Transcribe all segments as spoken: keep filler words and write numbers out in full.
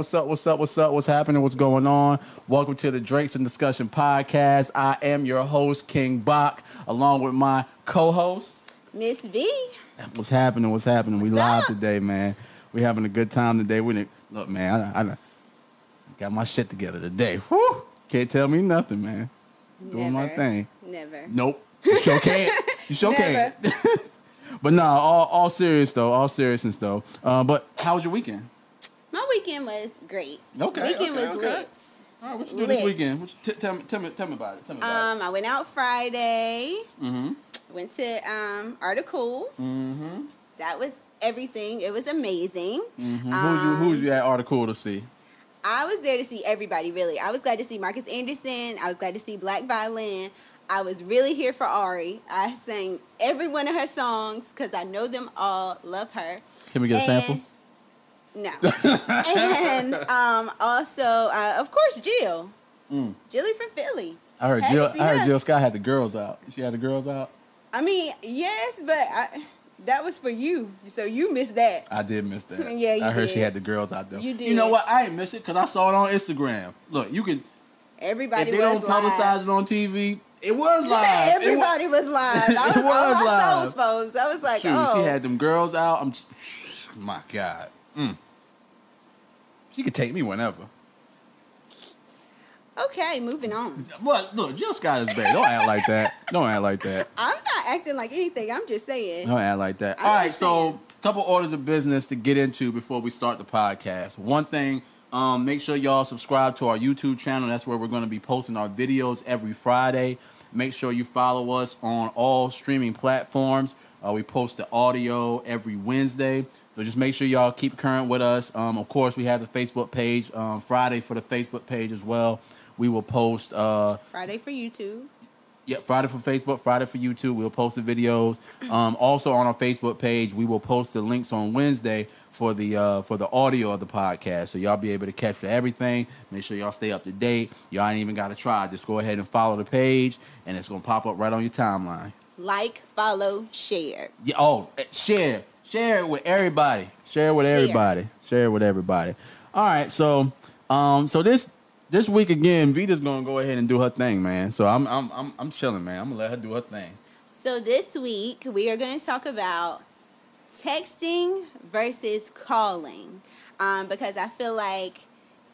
What's up? What's up? What's up? What's happening? What's going on? Welcome to the Drinks and Discussion Podcast. I am your host, King Bach, along with my co-host, Miss V. What's happening? What's happening? What's we live up? Today, man. We having a good time today. We didn't, look, man, I, I got my shit together today. Woo! Can't tell me nothing, man. Never, doing my thing. Never. Nope. You sure can't. You sure can't. But nah, all, all serious though, all seriousness though. Uh, but how was your weekend? My weekend was great. Okay, weekend okay, was okay. lit. All right, what you do lit. this weekend? What you t- tell me, tell me, tell me about it. Tell me about um, it. I went out Friday. Mm-hmm. Went to um, Art of Cool. Mm-hmm. That was everything. It was amazing. Mm-hmm. Um, who you who was you at Art of Cool to see? I was there to see everybody. Really, I was glad to see Marcus Anderson. I was glad to see Black Violin. I was really here for Ari. I sang every one of her songs because I know them all. Love her. Can we get and, a sample? No. and um, also, uh, of course, Jill. Mm. Jilly from Philly. I heard had Jill. I heard her. Jill Scott had the girls out. She had the girls out. I mean, yes, but I, that was for you, so you missed that. I did miss that. Yeah, you I heard did. She had the girls out though. You did. You know what? I didn't miss it because I saw it on Instagram. Look, you can. Everybody. If they was don't publicize live. It on T V. It was live. Everybody it was, was live. I was, it was all live. Those folks. I was like, shoot, oh. She had them girls out. I'm just, my God. Mm. She could take me whenever. Okay, moving on. Well, look, Jill Scott is bad. Don't act like that. Don't act like that. I'm not acting like anything. I'm just saying. Don't act like that. I'm all right, so a couple orders of business to get into before we start the podcast. One thing. Um, make sure y'all subscribe to our YouTube channel. That's where we're going to be posting our videos every Friday. Make sure you follow us on all streaming platforms. Uh, we post the audio every Wednesday. So just make sure y'all keep current with us. Um, of course, we have the Facebook page um, Friday for the Facebook page as well. We will post uh, Friday for YouTube. Yeah, Friday for Facebook, Friday for YouTube. We'll post the videos. Um, also on our Facebook page, we will post the links on Wednesday for the uh, for the audio of the podcast. So y'all be able to catch everything. Make sure y'all stay up to date. Y'all ain't even got to try. Just go ahead and follow the page, and it's going to pop up right on your timeline. Like, follow, share. Yeah, oh, share. Share it with everybody. Share it with share. everybody. Share it with everybody. All right, so um, so this... This week again, Vita's gonna go ahead and do her thing, man. So I'm I'm I'm I'm chilling, man. I'm gonna let her do her thing. So this week we are gonna talk about texting versus calling, um, because I feel like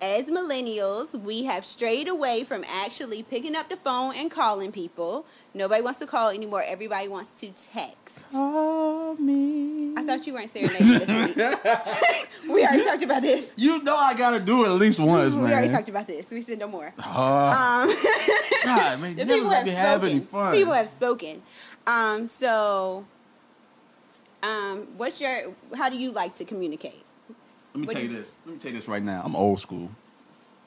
as millennials we have strayed away from actually picking up the phone and calling people. Nobody wants to call anymore. Everybody wants to text. Call me. I thought you weren't serenading this week. We already talked about this. You know I got to do it at least once, we man. We already talked about this. We said no more. Uh, um, God, man, the never people have spoken. Any fun. People have spoken. Um, so, um, what's your? How do you like to communicate? Let me what tell you, you this. Let me tell you this right now. I'm old school.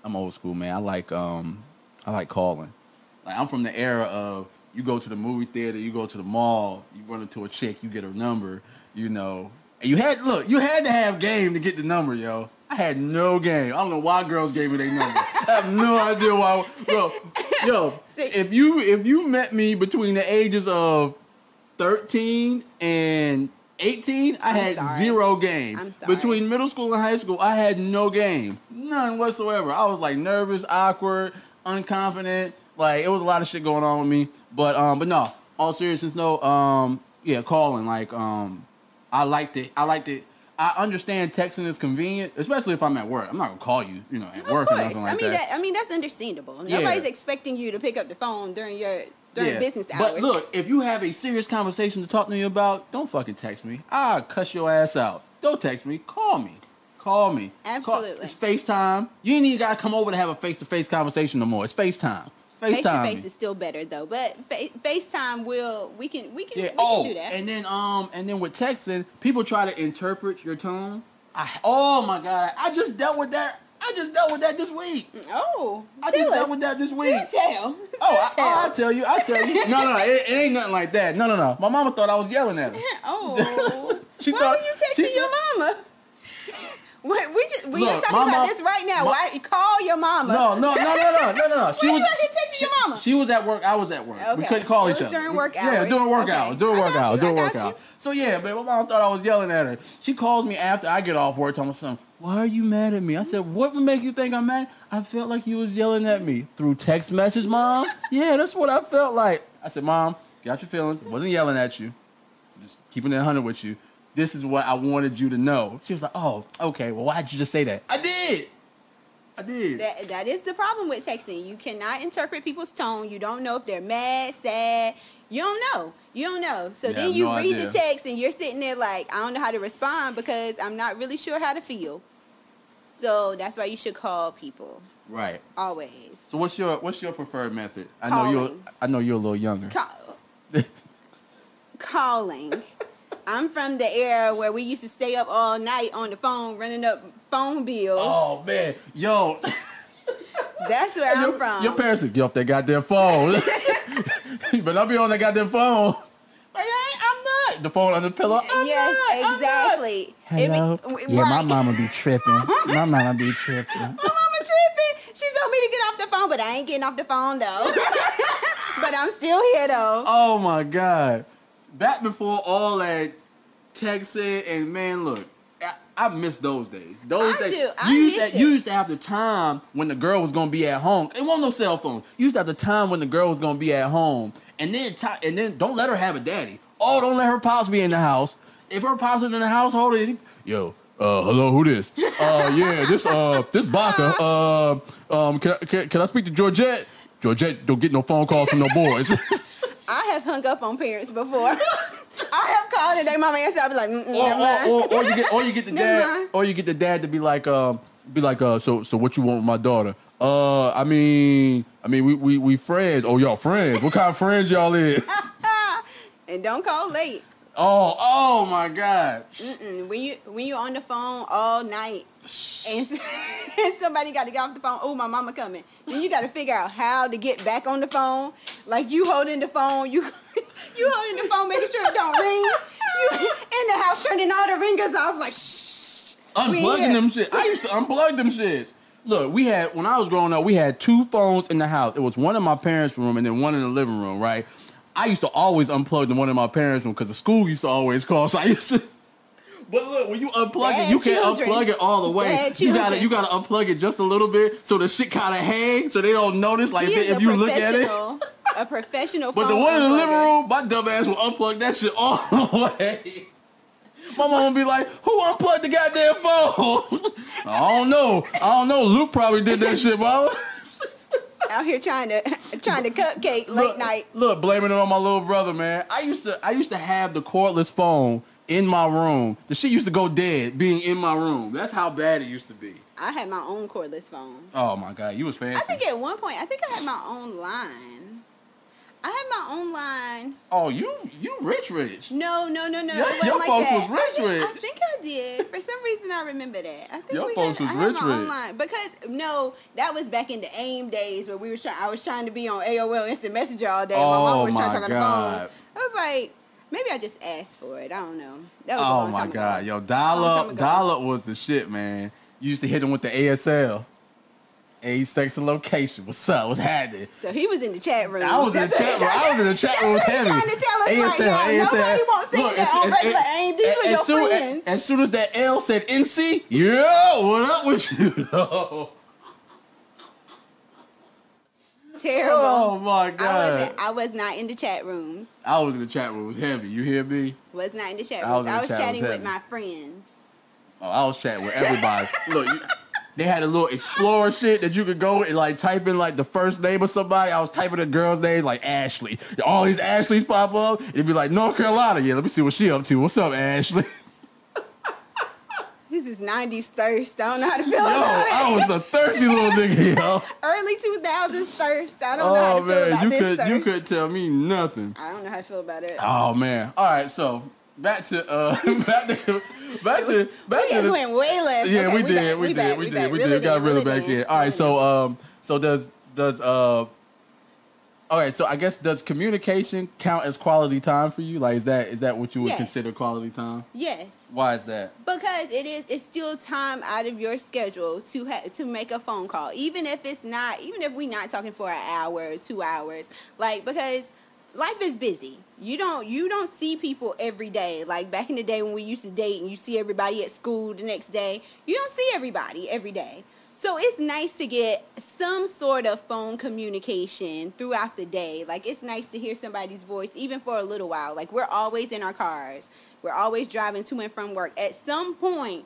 I'm old school, man. I like um, I like calling. Like I'm from the era of. You go to the movie theater, you go to the mall, you run into a chick, you get her number, you know. And you had, look, you had to have game to get the number, yo. I had no game. I don't know why girls gave me their number. I have no idea why. Yo, yo, if you if you met me between the ages of thirteen and eighteen, I I'm had sorry. zero game. I'm sorry. Between middle school and high school, I had no game. None whatsoever. I was like nervous, awkward, unconfident. Like, it was a lot of shit going on with me. But, um, but no, all seriousness, no, um, yeah, calling, like, um, I liked it. I liked it. I understand texting is convenient, especially if I'm at work. I'm not going to call you, you know, at of work course. Or nothing like I mean, that. that. I mean, that's understandable. Yeah. Nobody's expecting you to pick up the phone during your during yeah. business hours. But look, if you have a serious conversation to talk to me about, don't fucking text me. I'll cuss your ass out. Don't text me. Call me. Call me. Absolutely. Call. It's FaceTime. You ain't even got to come over to have a face-to-face conversation no more. It's FaceTime. Face to face is still better though, but fa- FaceTime will we can we can, yeah. we oh, can do that. And then um and then with texting, people try to interpret your tone. I, oh my God, I just dealt with that. I just dealt with that this week. Oh, I just us. dealt with that this week. Do tell. Oh, do I, tell. I, I tell you, I tell you. No, no, no, it, it ain't nothing like that. No, no, no. My mama thought I was yelling at her. Oh, she why thought, were you texting your mama? What, we just, we Look, just talking about mom, this right now. My, Why call your mama? No, no, no, no, no, no, no. She Why was you texting your mama. She, she was at work. I was at work. Okay. We couldn't call it each other during work hours. Yeah, during work okay. hours. During work hours. During work hours. So yeah, baby, my mom thought I was yelling at her. She calls me after I get off work, talking about something. why are you mad at me? I said, what would make you think I'm mad? I felt like you was yelling at me through text message, Mom. Yeah, that's what I felt like. I said, Mom, got your feelings. Wasn't yelling at you. Just keeping it one hundred with you. This is what I wanted you to know. She was like, oh, okay, well, why did you just say that? I did. I did. That, that is the problem with texting. You cannot interpret people's tone. You don't know if they're mad, sad. You don't know. You don't know. So yeah, then you no read idea. the text and you're sitting there like, I don't know how to respond because I'm not really sure how to feel. So that's why you should call people. Right. Always. So what's your what's your preferred method? I Calling. know you're I know you're a little younger. Call. Calling. I'm from the era where we used to stay up all night on the phone running up phone bills. Oh man. Yo. That's where your, I'm from. Your parents would get off that goddamn phone. But I'll be on that goddamn phone. Like, I I'm not. The phone under the pillow. I'm yes, not, exactly. I'm not. Hello? Be, yeah, right. my mama be tripping. My mama be tripping. My mama tripping. She told me to get off the phone, but I ain't getting off the phone, though. But I'm still here, though. Oh, my God. Back before all that texting and, man, look. I miss those days. Those I days, do. I you, miss used to, it. you used to have the time when the girl was gonna be at home. It wasn't no cell phone. You used to have the time when the girl was gonna be at home, and then and then don't let her have a daddy. Oh, don't let her pops be in the house. If her pops is in the house, hold it. Yo, uh, hello, who this? uh, yeah, this uh, this Baca. Uh, um, can, can can I speak to Georgette? Georgette, don't get no phone calls from no boys. I have hung up on parents before. I have called and they my man said I'll be like, mm -mm, or, or, or, or you get or you get the dad or you get the dad to be like um be like uh so so what you want with my daughter? Uh I mean I mean we we, we friends. Oh, y'all friends. What kind of friends y'all is? And don't call late. Oh, oh my God. Mm -mm. When you when you're on the phone all night and, and somebody got to get off the phone. Oh, my mama coming. Then you got to figure out how to get back on the phone. Like you holding the phone, you you holding the phone, making sure it don't ring. You in the house turning all the ringers off, like shh. Unplugging them shit. I used to unplug them shits. Look, we had when I was growing up, we had two phones in the house. It was one in my parents' room and then one in the living room, right? I used to always unplug the one in my parents' room because the school used to always call. So I used to. But look, when you unplug Bad it, you can't children. unplug it all the way. Bad you got to you got to unplug it just a little bit so the shit kind of hangs so they don't notice. Like if, if you look at it, a professional. But the one unplugger. in the living room, my dumb ass will unplug that shit all the way. My mom would be like, "Who unplugged the goddamn phone?" I don't know. I don't know. Luke probably did that shit, mama. Out here trying to trying to cupcake late look, night. Look, blaming it on my little brother, man. I used to I used to have the cordless phone in my room. The shit used to go dead being in my room. That's how bad it used to be. I had my own cordless phone. Oh my God, you was fancy. I think at one point, I think I had my own line. I had my own line. Oh, you you rich rich. No, no, no, no. Your, your like folks that. was rich I think, rich. I think I did. For some reason, I remember that. I think your we folks had, was I rich had my rich. Line. Because no, that was back in the AIM days where we were trying. I was trying to be on A O L Instant Messenger all day. Oh, my mom was my trying to talk God. on the phone. I was like. Maybe I just asked for it. I don't know. That was oh a long my time god, ago. yo! Dial up, dial up was the shit, man. You used to hit him with the A S L, age, sex, and location. What's up? What's happening? So he was in the chat room. I was in the chat room. I was in the chat room. Trying to tell us A S L, right now. A S L. Nobody wants to see that on regular A M D with your soon, friends. As, as soon as that L said N C, yo, what up with you? Terrible. Oh my God. I wasn't I was not in the chat rooms. I was in the chat rooms heavy. You hear me? Was not in the chat rooms. I was, I was chatting was with my friends. Oh, I was chatting with everybody. Look, you, they had a little explorer shit that you could go and like type in like the first name of somebody. I was typing a girl's name like Ashley. All these Ashleys pop up. It'd be like North Carolina. Yeah, let me see what she up to. What's up, Ashley? This is nineties thirst. I don't know how to feel yo, about it. I was a thirsty little nigga, yo. Early two thousands thirst. I don't oh, know how to man. feel about you this could, thirst. You could tell me nothing. I don't know how to feel about it. Oh, man. All right, so back to... Uh, back to... Back to... Back we to just the, went way left. Yeah, okay, we, we did. Back, we, we did. We did. We did. We got really back in. All right, so... um, So does... does uh, all right, so I guess does communication count as quality time for you? Like, is that is that what you would yes. consider quality time? Yes. Why is that? Because it is it's still time out of your schedule to ha to make a phone call, even if it's not even if we're not talking for an hour or two hours. Like because life is busy. You don't you don't see people every day. Like back in the day when we used to date and you see everybody at school the next day, you don't see everybody every day. So it's nice to get some sort of phone communication throughout the day. Like it's nice to hear somebody's voice even for a little while. Like we're always in our cars. We're always driving to and from work. At some point,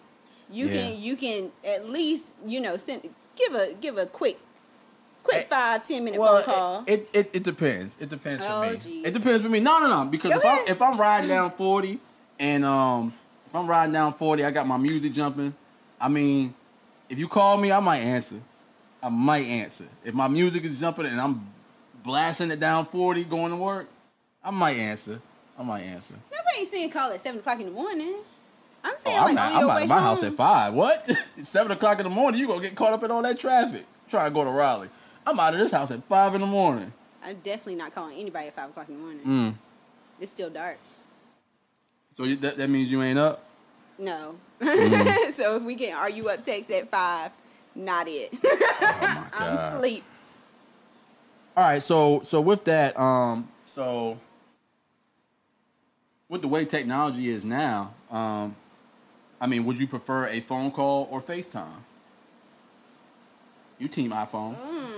you yeah. can you can at least, you know, send give a give a quick Quick five, ten minute well, phone call. It, it it depends. It depends oh, for me. Geez. It depends for me. No, no, no. Because if I'm, if I'm riding down forty and um, if I'm riding down forty, I got my music jumping. I mean, if you call me, I might answer. I might answer. If my music is jumping and I'm blasting it down forty going to work, I might answer. I might answer. Nobody ain't saying call at seven o'clock in the morning. I'm saying oh, like I'm not, on your I'm way out of my home. House at five. What? It's seven o'clock in the morning, you gonna get caught up in all that traffic. Try to go to Raleigh. I'm out of this house at five in the morning. I'm definitely not calling anybody at five o'clock in the morning. Mm. It's still dark. So you, that, that means you ain't up? No. Mm. So if we get, are you up text at five? Not it. Oh my God. I'm asleep. All right. So so with that, um, so with the way technology is now, um, I mean, would you prefer a phone call or FaceTime? You team iPhone. Mm.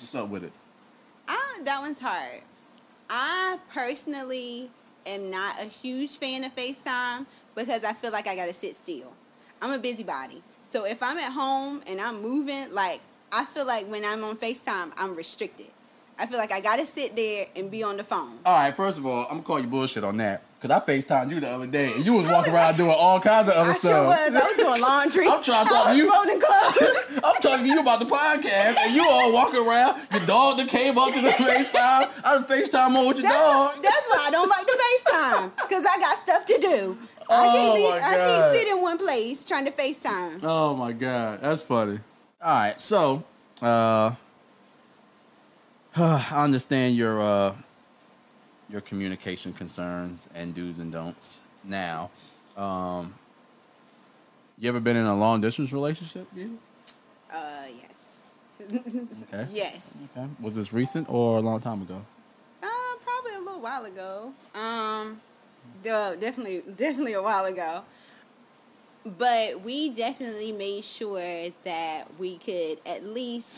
What's up with it? I, that one's hard. I personally am not a huge fan of FaceTime because I feel like I got to sit still. I'm a busybody. So if I'm at home and I'm moving, like, I feel like when I'm on FaceTime, I'm restricted. I feel like I got to sit there and be on the phone. All right, first of all, I'm going to call you bullshit on that because I FaceTimed you the other day and you was walking around doing all kinds of other I stuff. I sure was. I was doing laundry. I'm trying to talk to you. I'm talking to you about the podcast, and you all walking around. Your dog that came up to the FaceTime. I done FaceTime on with your that's dog. What, that's why I don't like the FaceTime, because I got stuff to do. Oh I, can't be, I can't sit in one place trying to FaceTime. Oh, my God. That's funny. All right, so uh, I understand your, uh, your communication concerns and do's and don'ts now. Um, you ever been in a long-distance relationship, yeah? Uh, yes. Okay. Yes. Okay. Was this recent or a long time ago? Uh, probably a little while ago. Um, duh, definitely, definitely a while ago. But we definitely made sure that we could at least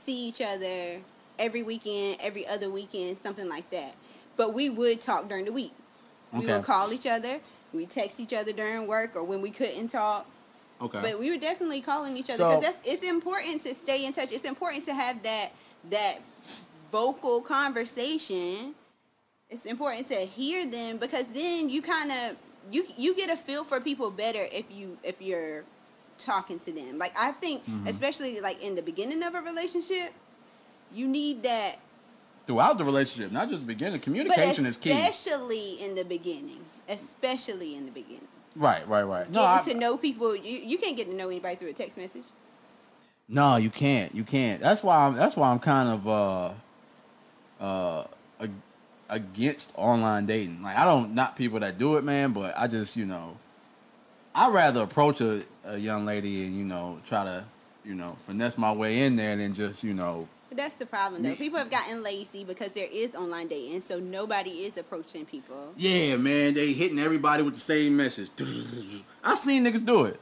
see each other every weekend, every other weekend, something like that. But we would talk during the week. Okay. We would call each other. We text each other during work or when we couldn't talk. Okay. But we were definitely calling each other because so, that's it's important to stay in touch. It's important to have that that vocal conversation. It's important to hear them because then you kind of you you get a feel for people better if you if you're talking to them. Like I think, mm-hmm. especially like in the beginning of a relationship, you need that throughout the relationship, not just beginning. Communication is key, especially in the beginning. Especially in the beginning. Right, right, right. Getting no, I, to know people, you, you can't get to know anybody through a text message. No, you can't. You can't. That's why. I'm, that's why I'm kind of uh, uh, ag- against online dating. Like I don't knock people that do it, man. But I just, you know, I'd rather approach a, a young lady and you know try to, you know, finesse my way in there than just, you know. That's the problem, though. People have gotten lazy because there is online dating, so nobody is approaching people. Yeah, man. They hitting everybody with the same message. I seen niggas do it.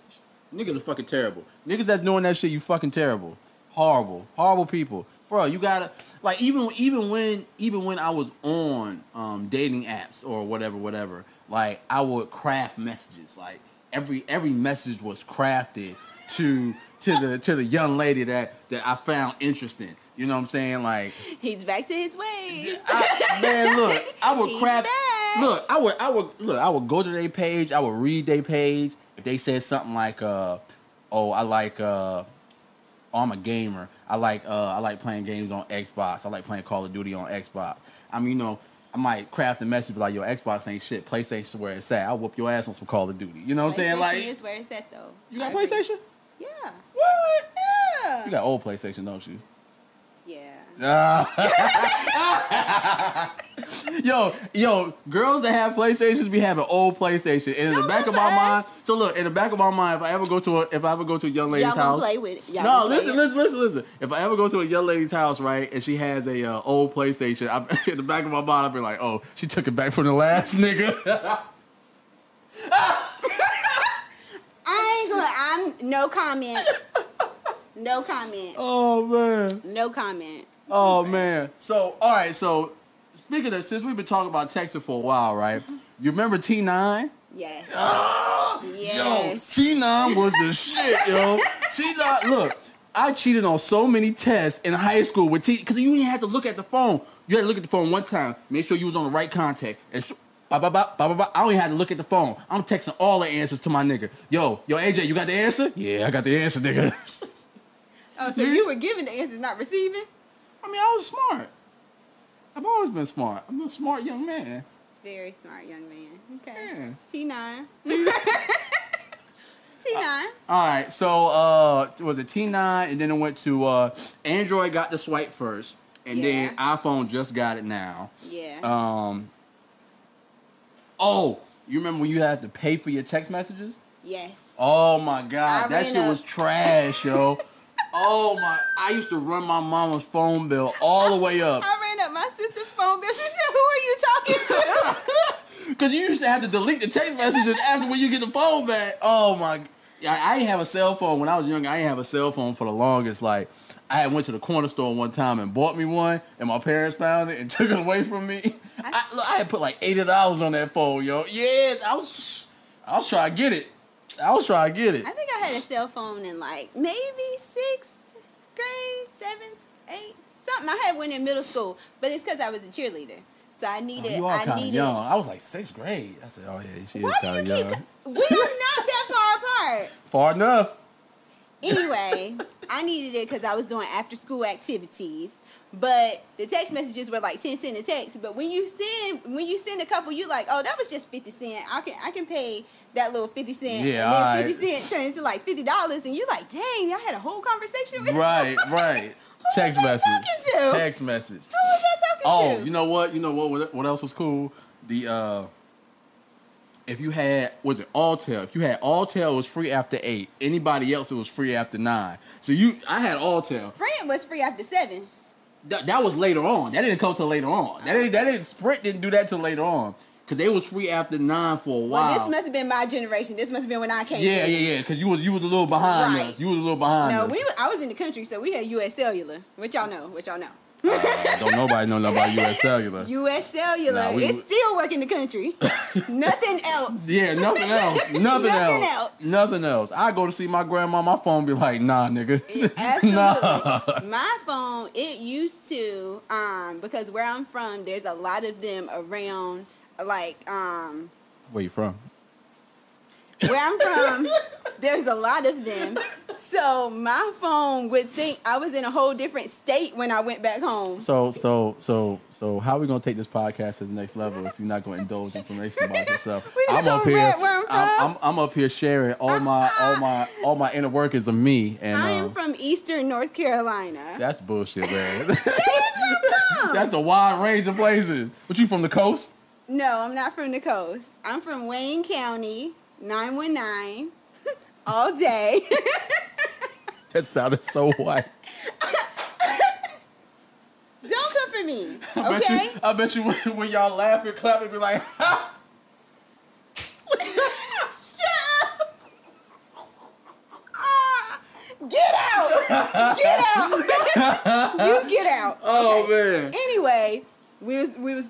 Niggas are fucking terrible. Niggas that's doing that shit, you fucking terrible. Horrible. Horrible people. Bro, you gotta... Like, even even when even when I was on um, dating apps or whatever, whatever, like, I would craft messages. Like, every every message was crafted to to the to the young lady that, that I found interesting. You know what I'm saying? Like he's back to his ways. I, man, look, I would craft. Look, I would, I would look. I would go to their page. I would read their page. If they said something like, uh, "Oh, I like, uh, oh, I'm a gamer. I like, uh, I like playing games on Xbox. I like playing Call of Duty on Xbox." I mean, you know, I might craft a message like, "Yo, Xbox ain't shit. PlayStation's where it's at. I'll whoop your ass on some Call of Duty." You know what I'm saying? Like, is where it's at though. You got PlayStation? Yeah. What? Yeah. You got old PlayStation, don't you? Yeah. Uh, Yo, yo, girls that have PlayStations be having old PlayStation. And in Don't the back of my us. mind, so look, in the back of my mind, if I ever go to a, if I ever go to a young lady's Y'all house, play with it. Y'all no, listen, play listen, it. listen, listen. If I ever go to a young lady's house, right, and she has a uh, old PlayStation, I, in the back of my mind, I'll be like, oh, she took it back from the last nigga. I ain't gonna. I'm no comment. No comment. Oh man. No comment. Oh man. So all right. So speaking of, since we've been talking about Texas for a while, right? You remember T nine? Yes. Oh, yes. Yo, T nine was the shit, yo. T nine. Look, I cheated on so many tests in high school with T, because you didn't have to look at the phone. You had to look at the phone one time, make sure you was on the right contact, and. Sh Ba, ba, ba, ba, ba. I only had to look at the phone. I'm texting all the answers to my nigga. Yo, yo, A J, you got the answer? Yeah, I got the answer, nigga. Oh, so you were giving the answers, not receiving? I mean, I was smart. I've always been smart. I'm a smart young man. Very smart young man. Okay. Yeah. T nine. T nine. All right, so uh, was it T nine, and then it went to uh, Android got the swipe first, and yeah. then iPhone just got it now. Yeah. Um... Oh, you remember when you had to pay for your text messages? Yes. Oh, my God. I that shit up. was trash, yo. Oh, my. I used to run my mama's phone bill all the way up. I ran up my sister's phone bill. She said, who are you talking to? Because you used to have to delete the text messages after when you get the phone back. Oh, my. I, I didn't have a cell phone. When I was younger, I didn't have a cell phone for the longest. Like, I had went to the corner store one time and bought me one, and my parents found it and took it away from me. I, I, look, I had put like eighty dollars on that phone, yo. Yeah, I was, I was trying to get it. I was trying to get it. I think I had a cell phone in like maybe sixth grade, seventh, eighth, something. I had one in middle school, but it's because I was a cheerleader, so I needed. Oh, you are I needed. Young. I was like sixth grade. I said, oh yeah, she is kind of young. Keep, we are not that far apart. Far enough. Anyway, I needed it because I was doing after-school activities, but the text messages were like ten cent a text. But when you send, when you send a couple, you like, oh, that was just fifty cent. I can I can pay that little fifty cent, yeah, and then fifty right. cent turned into like fifty dollars, and you like, dang, y'all had a whole conversation with right, somebody. right. Who text was message. I talking to? Text message. Who was I talking oh, to? Oh, you know what? You know what? What else was cool? The uh. If you had, was it Alltel? If you had Alltel, it was free after eight. Anybody else, it was free after nine. So you, I had Alltel. Sprint was free after seven. Th that was later on. That didn't come till later on. That didn't, that didn't, Sprint didn't do that till later on. Because they was free after nine for a while. Well, this must have been my generation. This must have been when I came Yeah, in. yeah, yeah. Because you was, you was a little behind right. us. You was a little behind no, us. No, we, I was in the country, so we had U S Cellular. What y'all know, what y'all know. Uh, don't nobody know nothing about U S Cellular. U S Cellular. Nah, we, it's still working the country. Nothing else. Yeah, nothing else. Nothing, nothing else. else. Nothing else. I go to see my grandma. My phone be like, nah, nigga. It, absolutely. Nah. My phone, it used to, um, because where I'm from, there's a lot of them around, like... Um, where you from? Where I'm from, there's a lot of them. So my phone would think I was in a whole different state when I went back home. So, so, so, so, how are we gonna take this podcast to the next level if you're not gonna indulge information about yourself? I'm up here. I'm, I'm, I'm, I'm up here sharing all my, all my, all my inner workings of me. And I am um, from Eastern North Carolina. That's bullshit, man. That is where I'm from. That's a wide range of places. But you from the coast? No, I'm not from the coast. I'm from Wayne County. nine one nine all day. That sounded so white. Don't come for me, I okay? Bet you, I bet you when, when y'all laugh and clap and be like, ha! Shut up! Ah, get out! Get out! You get out. Oh, okay. Man. Anyway, we was... We was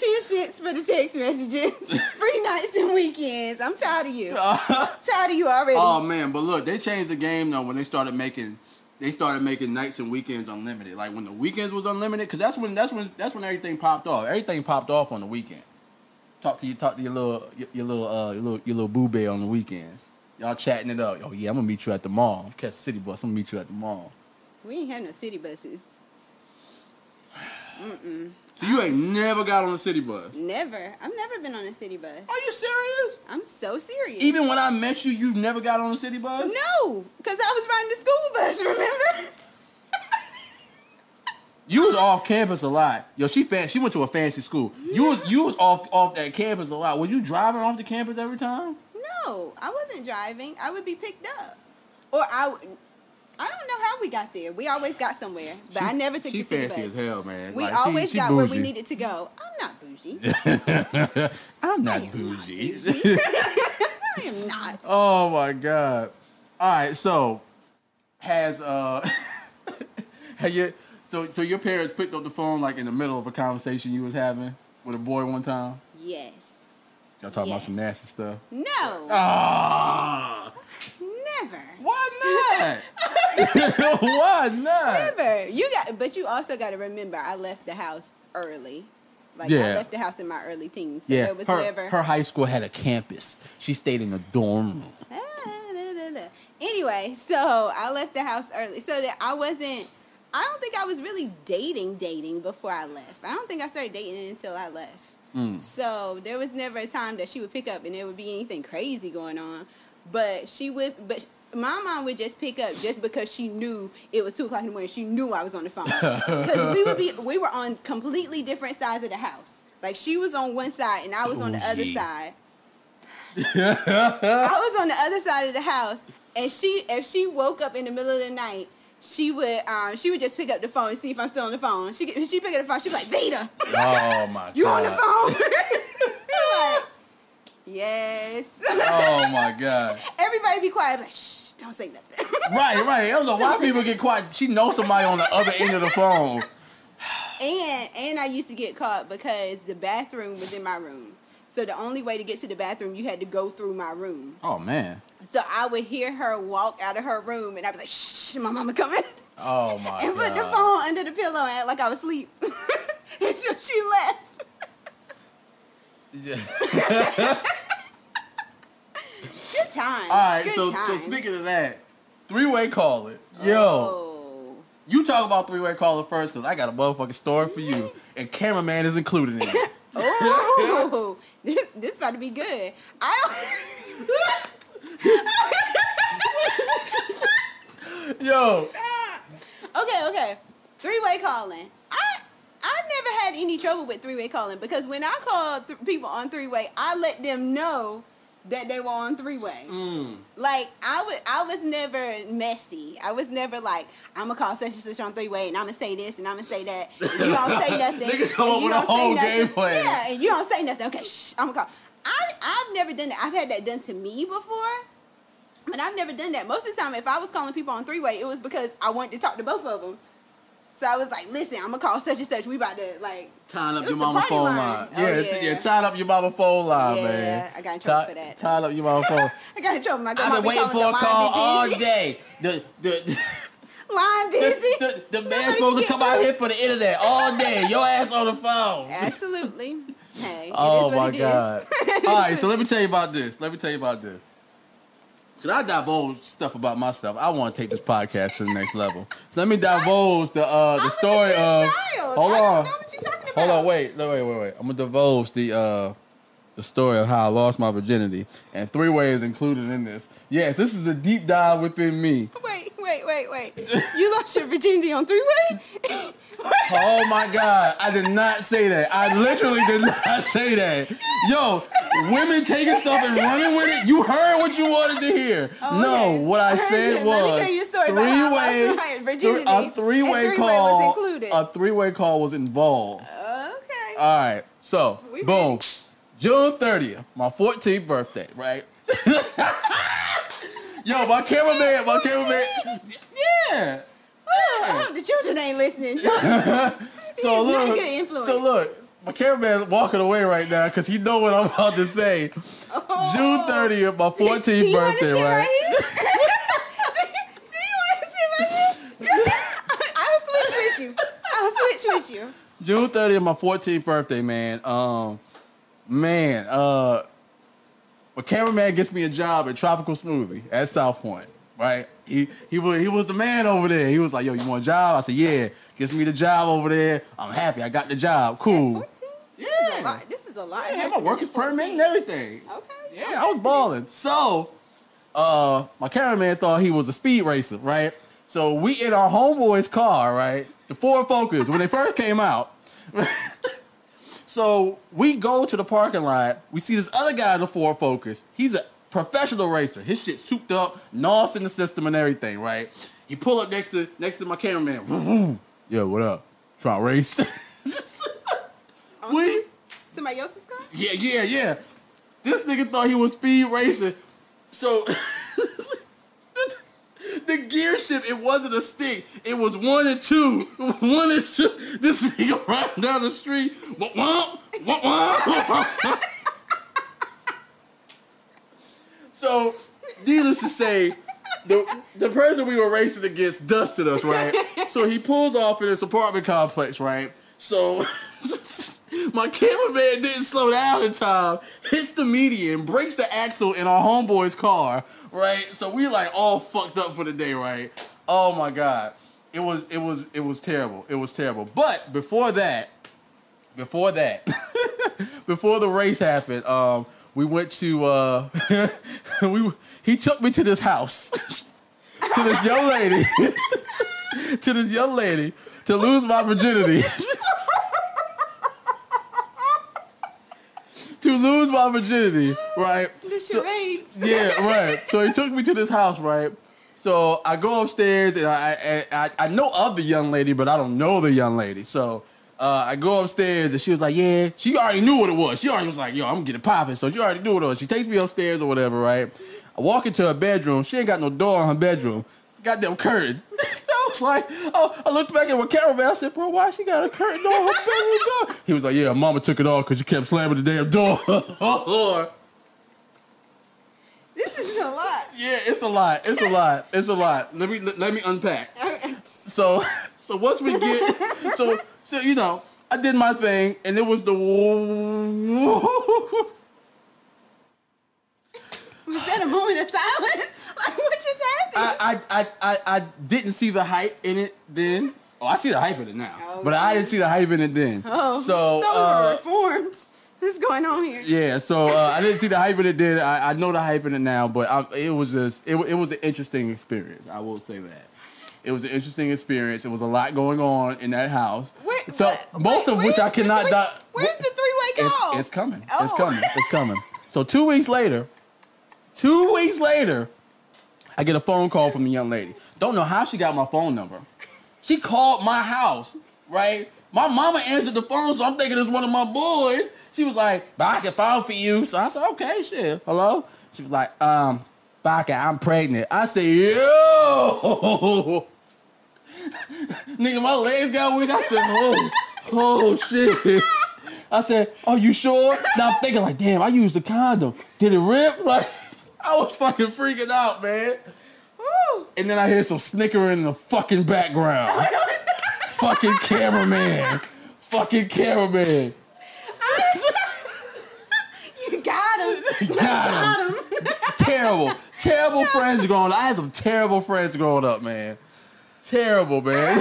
Ten cents for the text messages, free nights and weekends. I'm tired of you. Tired of you already. Oh man, but look, they changed the game though when they started making, they started making nights and weekends unlimited. Like when the weekends was unlimited, because that's when that's when that's when everything popped off. Everything popped off on the weekend. Talk to you, talk to your little your, your little uh your little your little boo bae on the weekend. Y'all chatting it up. Oh yeah, I'm gonna meet you at the mall. Catch the city bus. I'm gonna meet you at the mall. We ain't had no city buses. Mm mm. So you ain't never got on a city bus? Never. I've never been on a city bus. Are you serious? I'm so serious. Even when I met you, you never got on a city bus? No, because I was riding the school bus, remember? You was off campus a lot. Yo, she fan, she went to a fancy school. You was you was off off that campus a lot. Were you driving off the campus every time? No, I wasn't driving. I would be picked up, or I. I don't know how we got there. We always got somewhere, but she, I never took the city bus. She fancy as hell, man. We like, always she, she got bougie. Where we needed to go. I'm not bougie. I'm not I bougie. Not bougie. I am not. Oh my god! All right, so has uh, have you? So, so your parents picked up the phone like in the middle of a conversation you was having with a boy one time? Yes. Y'all talking yes. about some nasty stuff? No. Ah. Never. Why not? Why not? Never. You got, but you also got to remember, I left the house early. Like yeah. I left the house in my early teens. So yeah. There was her, never... her high school had a campus. She stayed in a dorm room. Ah, da, da, da. Anyway, so I left the house early, so that I wasn't. I don't think I was really dating dating before I left. I don't think I started dating until I left. Mm. So there was never a time that she would pick up and there would be anything crazy going on. But she would, but my mom would just pick up just because she knew it was two o'clock in the morning. She knew I was on the phone because we would be, we were on completely different sides of the house. Like she was on one side and I was oh, on the yeah. other side. I was on the other side of the house, and she, if she woke up in the middle of the night, She would, um, she would just pick up the phone and see if I'm still on the phone. She she pick up the phone. She'd be like, "Vita, oh my you god, you on the phone?" Like, yes. Oh my god. Everybody be quiet. Like, shh, don't say nothing. Right, right. I don't know why people get quiet. She knows somebody on the other end of the phone. And and I used to get caught because the bathroom was in my room. So the only way to get to the bathroom, you had to go through my room. Oh, man. So I would hear her walk out of her room, and I'd be like, shh, my mama coming. Oh, my and God. And put the phone under the pillow and act like I was asleep. And so she left. Yeah. Good time. All right, Good so, time. so speaking of that, three-way call it. Yo. Oh. You talk about three-way call it first, because I got a motherfucking story for you, and cameraman is included in it. Oh, this this about to be good. I don't. Yo. Okay, okay. Three-way calling. I I never had any trouble with three-way calling because when I called th- people on three-way, I let them know that they were on three-way. Mm. Like I would, I was never messy. I was never like, I'm gonna call such and such on three-way, and I'm gonna say this, and I'm gonna say that. And you don't say nothing. Nigga come up with a whole game plan. Yeah, and you don't say nothing. Okay, shh, I'm gonna call. I I've never done that. I've had that done to me before, but I've never done that. Most of the time, if I was calling people on three-way, it was because I wanted to talk to both of them. So I was like, listen, I'm gonna call such and such. We about to like tying up your mama phone line. line. Yeah, oh, yeah, yeah, tying up your mama phone line, yeah, man. Yeah, I got in trouble T- for that. Tying up your mama phone. I got in trouble. My grandma I've been waiting for a call all day. The the line busy. The, the, the man's supposed to come out here for the internet all day. Your ass on the phone. Absolutely. Hey. Oh my god. All right, so let me tell you about this. Let me tell you about this. Cause I divulge stuff about myself. I want to take this podcast to the next level. So let me divulge the uh, the story of. Hold I on, don't know what you're talking about. hold on, wait, no, wait, wait, wait. I'm gonna divulge the uh, the story of how I lost my virginity, and three ways included in this. Yes, this is a deep dive within me. Wait, wait, wait, wait. You lost your virginity on three way? Oh my god, I did not say that. I literally did not say that. Yo. Women taking stuff and running with it. You heard what you wanted to hear. Oh, no, okay. What I said was three-way. A three-way call. A three-way call was involved. Okay. All right. So, we boom. Ready. June thirtieth, my fourteenth birthday. Right. Yo, my cameraman. My cameraman. Yeah. I hope the children ain't listening. So look. Good so look. My cameraman's walking away right now because he know what I'm about to say. Oh. June thirtieth, my fourteenth do, do birthday, right? do, do you want to sit right here? I'll switch with you. I'll switch with you. June thirtieth, my fourteenth birthday, man. Um, man, uh, my cameraman gets me a job at Tropical Smoothie at South Point, right? He he was he was the man over there. He was like, yo, you want a job? I said, yeah. Gives me the job over there. I'm happy. I got the job. Cool. At fourteen? Yeah. This is a lot. I yeah, had my work is permanent and everything. Okay. Yeah, I was balling. So, uh, my cameraman thought he was a speed racer, right? So we in our homeboy's car, right? the Ford Focus, when they first came out. So we go to the parking lot. We see this other guy in the Ford Focus. He's a professional racer. His shit souped up, N O S in the system and everything, right? He pull up next to next to my cameraman. Yo, what up? Try to race. Oh, we, somebody else's car? Yeah, yeah, yeah. This nigga thought he was speed racing. So the gear shift, it wasn't a stick. It was one and two. One and two. This nigga riding down the street. Womp, womp, womp, womp. So, needless to say, the the person we were racing against dusted us, right? So he pulls off in this apartment complex, right? So my cameraman didn't slow down in time, hits the median, breaks the axle in our homeboy's car, right? So we like all fucked up for the day, right? Oh my God. It was it was it was terrible. It was terrible. But before that, before that, before the race happened, um, we went to uh we he took me to this house. to this young lady. to this young lady to lose my virginity. To lose my virginity, right? The charades. So, yeah, right. So he took me to this house, right? So I go upstairs, and I I, I know of the young lady, but I don't know the young lady. So uh, I go upstairs, and she was like, yeah. She already knew what it was. She already was like, yo, I'm getting popping. So she already knew what it was. She takes me upstairs or whatever, right? I walk into her bedroom. She ain't got no door in her bedroom. Goddamn curtain. I was like, oh, I looked back at my cameraman. I said, bro, why she got a curtain on her bedroom door? He was like, yeah, mama took it off because you kept slamming the damn door. Oh, Lord. This is a lot. Yeah, it's a lot. It's a lot. It's a lot. Let me let me unpack. So, so once we get, so, so you know, I did my thing, and it was the. Was that a moment of silence? Like, what just happened? I, I I I didn't see the hype in it then. Oh, I see the hype in it now. Oh, but man. I didn't see the hype in it then. Oh, so uh, reforms. What's going on here? Yeah, so uh, I didn't see the hype in it then. I, I know the hype in it now, but I, it was just it, it was an interesting experience. I will say that. It was an interesting experience. It was a lot going on in that house. Where, so what? Most Wait, of which I cannot. Three, di- where's the three-way call? It's, it's coming. Oh. It's coming. It's coming. So two weeks later. Two weeks later, I get a phone call from the young lady. Don't know how she got my phone number. She called my house, right? My mama answered the phone, so I'm thinking it's one of my boys. She was like, Baka, phone for you. So I said, okay, shit. Hello? She was like, um, Baka, I'm pregnant. I said, yo. Nigga, my legs got weak. I said, oh, oh, shit. I said, are you sure? Now I'm thinking like, damn, I used a condom. Did it rip? Like. I was fucking freaking out, man. Woo. And then I hear some snickering in the fucking background. Fucking cameraman. Fucking cameraman. You got him. You got him. Terrible. Terrible friends growing up. I had some terrible friends growing up, man. Terrible, man.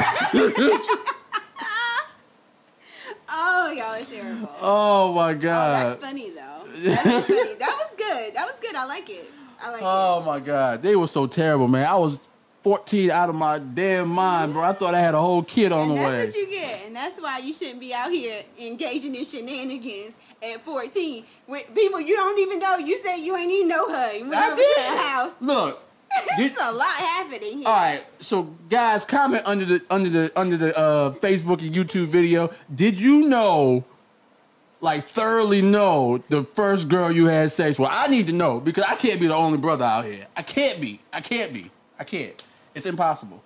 Oh, y'all are terrible. Oh, my God. Oh, that's funny, though. That was funny. That was good. That was good. I like it. I like oh it. Oh, my God. They were so terrible, man. I was fourteen out of my damn mind, bro. I thought I had a whole kid on and the way. And that's what you get. And that's why you shouldn't be out here engaging in shenanigans at fourteen with people you don't even know. You said you ain't even know her. You went I over did. To the house. Look. There's a lot happening here. All right, so guys, comment under the under the under the uh, Facebook and YouTube video. Did you know, like, thoroughly know the first girl you had sex with? I need to know because I can't be the only brother out here. I can't be. I can't be. I can't. It's impossible.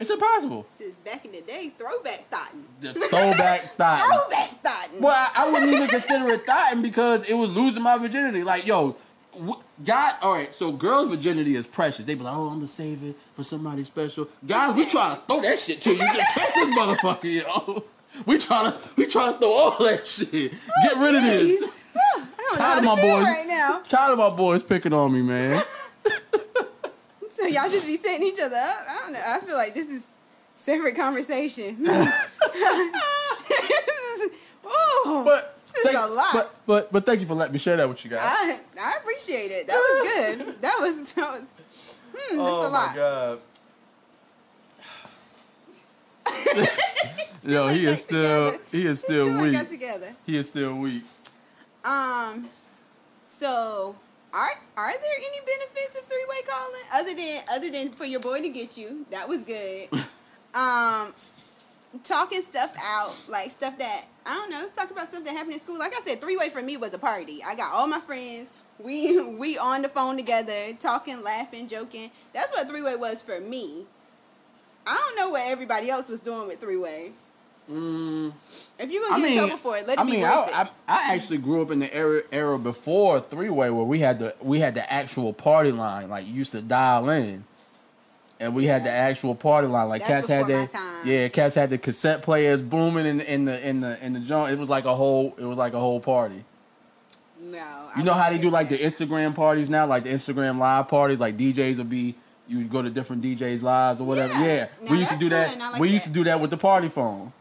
It's impossible. Since back in the day, throwback thotting. The throwback thotting. Throwback thotting. Well, I, I wouldn't even consider it thotting because it was losing my virginity. Like, yo. God, all right, so girls' virginity is precious. They be like, oh, I'm going to save it for somebody special. Guys, we trying to throw that shit to you. Catch this motherfucker, yo. We trying to, we trying to throw all that shit. Oh, get rid geez. Of this. Oh, I don't tired know how of to my boys. Right now. Tired of my boys picking on me, man. So y'all just be setting each other up? I don't know. I feel like this is separate conversation. Oh. But. Thank, a lot. But, but but thank you for letting me share that with you guys. I, I appreciate it. That was good. That was that was. Hmm, oh that's a lot. Oh my God. Yo, he is still he is still weak. Got together. He is still weak. Um, so are are there any benefits of three way calling other than other than for your boy to get you? That was good. um, talking stuff out, like stuff that I don't know. Talk about stuff that happened in school. Like I said, three way for me was a party. I got all my friends. We we on the phone together, talking, laughing, joking. That's what three way was for me. I don't know what everybody else was doing with three way. Mm. If you're gonna get in trouble for it, let it be worth it. I mean, I actually grew up in the era era before three way where we had the we had the actual party line. Like you used to dial in, and we yeah. had the actual party line. Like That's cats had that. Yeah, cats had the cassette players booming in the in the in the in the joint. It was like a whole it was like a whole party. No, you know how they do like the Instagram parties now, like the Instagram live parties, like D Js will be, you would go to different D Js lives or whatever. Yeah, yeah. we used to do that. Like we that. used to do that with the party phone.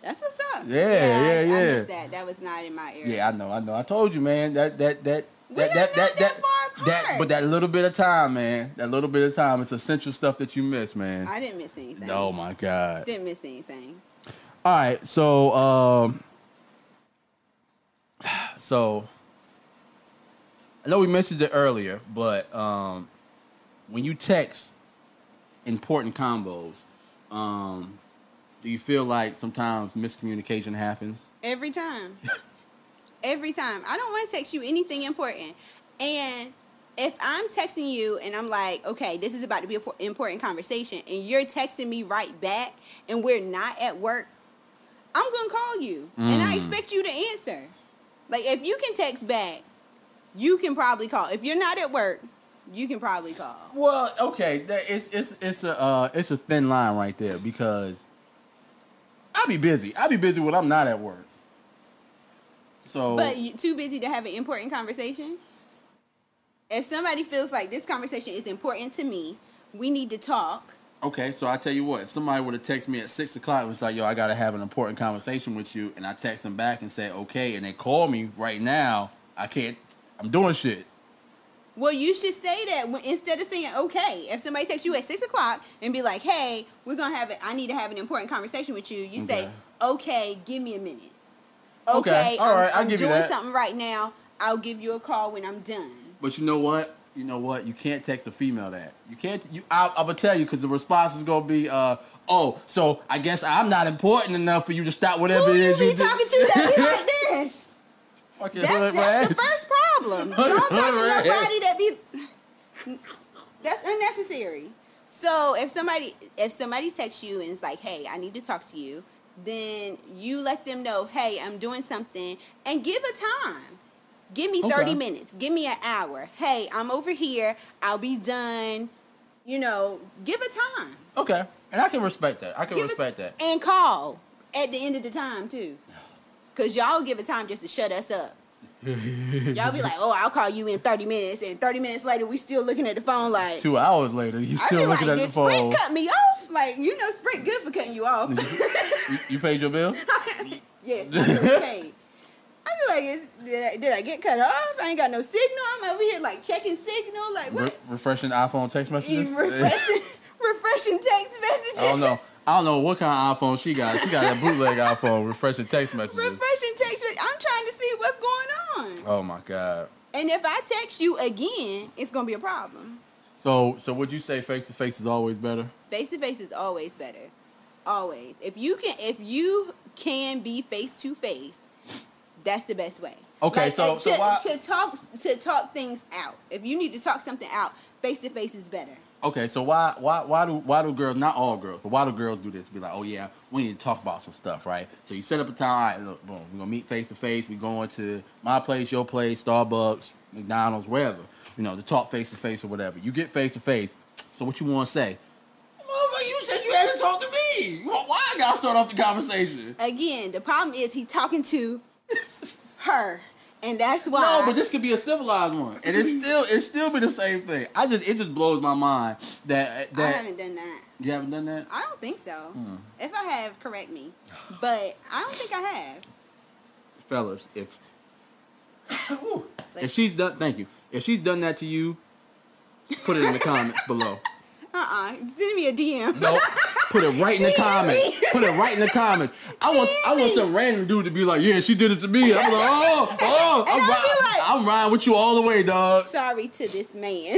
That's what's up. Yeah, yeah, yeah. I, yeah. I missed that. That was not in my area. Yeah, I know, I know. I told you, man. That that that we that are that not that that, far apart. that. But that little bit of time, man. That little bit of time. It's essential stuff that you miss, man. I didn't miss anything. Oh my God. Didn't miss anything. All right, so um, so. I know we mentioned it earlier, but um, when you text important combos, um, do you feel like sometimes miscommunication happens? Every time. Every time. I don't want to text you anything important. And if I'm texting you and I'm like, okay, this is about to be an important conversation, and you're texting me right back and we're not at work, I'm going to call you. Mm. And I expect you to answer. Like, if you can text back, you can probably call. If you're not at work, you can probably call. Well, okay, it's it's it's a uh, it's a thin line right there because I'll be busy. I'll be busy when I'm not at work. So, but you're too busy to have an important conversation. If somebody feels like this conversation is important to me, we need to talk. Okay, so I tell you what, if somebody would have texted me at six o'clock and was like, "Yo, I gotta have an important conversation with you," and I text them back and say, "Okay," and they call me right now, I can't. I'm doing shit. Well, you should say that when, instead of saying, okay, if somebody texts you at six o'clock and be like, hey, we're going to have it. I need to have an important conversation with you. You okay. say, okay, give me a minute. Okay, okay. all I'm, right, I'll I'm give you that. I'm doing something right now. I'll give you a call when I'm done. But you know what? You know what? You can't text a female that. You can't. You, I, I'm going to tell you because the response is going to be, uh, oh, so I guess I'm not important enough for you to stop whatever Who it is you, you be talking to that be like this? Fucking that's that's the first problem. Don't talk to nobody that be. That's unnecessary. So if somebody if somebody texts you and it's like, hey, I need to talk to you, then you let them know, hey, I'm doing something, and give a time. Give me thirty okay. minutes. Give me an hour. Hey, I'm over here. I'll be done. You know, give a time. Okay, and I can respect that. I can give respect a, that. And call at the end of the time too. Because y'all give it time just to shut us up. Y'all be like, oh, I'll call you in thirty minutes. And thirty minutes later, we still looking at the phone like... Two hours later, you still looking like, at the phone. I Sprint cut me off. Like, you know Sprint good for cutting you off. you, you paid your bill? Yes, I paid. I be like, is, did, I, did I get cut off? I ain't got no signal. I'm over here, like, checking signal. Like, what? Re refreshing iPhone text messages? Refreshing, refreshing text messages? I don't know. I don't know what kind of iPhone she got. She got that bootleg iPhone, refreshing text messages. Refreshing text messages. I'm trying to see what's going on. Oh, my God. And if I text you again, it's going to be a problem. So so would you say face-to-face is always better? Face-to-face is always better. Always. If you can if you can be face-to-face, that's the best way. Okay, like, so, so to, why... To talk, to talk things out. If you need to talk something out, face-to-face is better. Okay, so why why why do why do girls, not all girls, but why do girls do this? Be like, oh yeah, we need to talk about some stuff, right? So you set up a time, all right, look, boom, we're gonna meet face to face, we're going to my place, your place, Starbucks, McDonald's, wherever, you know, to talk face to face or whatever. You get face to face. So what you wanna say? Motherfucker, you said you had to talk to me. Why I gotta start off the conversation? Again, the problem is he talking to her. And that's why. No, but this could be a civilized one, and it's still it's still be the same thing. I just it just blows my mind that that I haven't done that. You haven't done that? I don't think so. Mm. If I have, correct me. But I don't think I have. Fellas, if ooh, like, if she's done, thank you. If she's done that to you, put it in the comments below. Uh uh, send me a D M. Nope. Put it right in the comments. Put it right in the comments. I want I want some random dude to be like, yeah, she did it to me. I'm like, oh, oh, I'm, ri- like, I'm riding with you all the way, dog. Sorry to this man.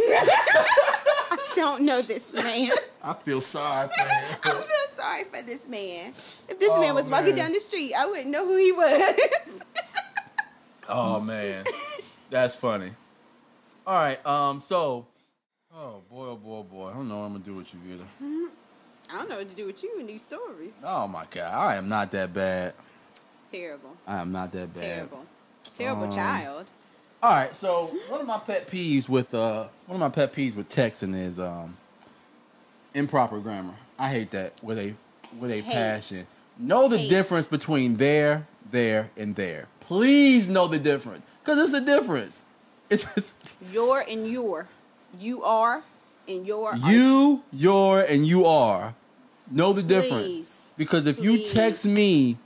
I don't know this man. I feel sorry for him. I feel sorry for this man. If this oh, man was man. walking down the street, I wouldn't know who he was. Oh, man. That's funny. All right, um, so... Oh, boy, oh, boy, oh, boy. I don't know what I'm going to do with you either. Mm-hmm. I don't know what to do with you in these stories. Oh, my God. I am not that bad. Terrible. I am not that bad. Terrible. Terrible um, child. All right, so one of my pet peeves with uh, one of my pet peeves with texting is um, improper grammar. I hate that with a with a hate. passion. Know the hate. difference between there, there, and there. Please know the difference, because it's a difference. It's just your and your. You are and your You, your, and you are. Know the difference. Please. Because if Please. you text me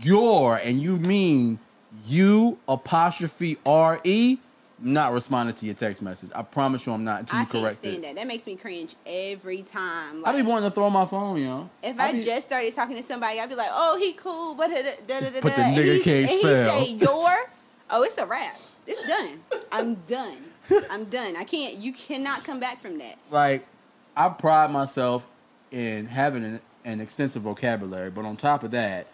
your and you mean you apostrophe R E, not responding to your text message. I promise you I'm not until you correct it. I can't stand that. That makes me cringe every time. Like, I be wanting to throw my phone, you know. If I, I be, just started talking to somebody, I'd be like, oh, he cool. But da, da, da, da, but the and nigga he, can't and spell. And he say your. Oh, it's a wrap. It's done. I'm done. I'm done. I can't. You cannot come back from that. Like, I pride myself in having an, an extensive vocabulary, but on top of that,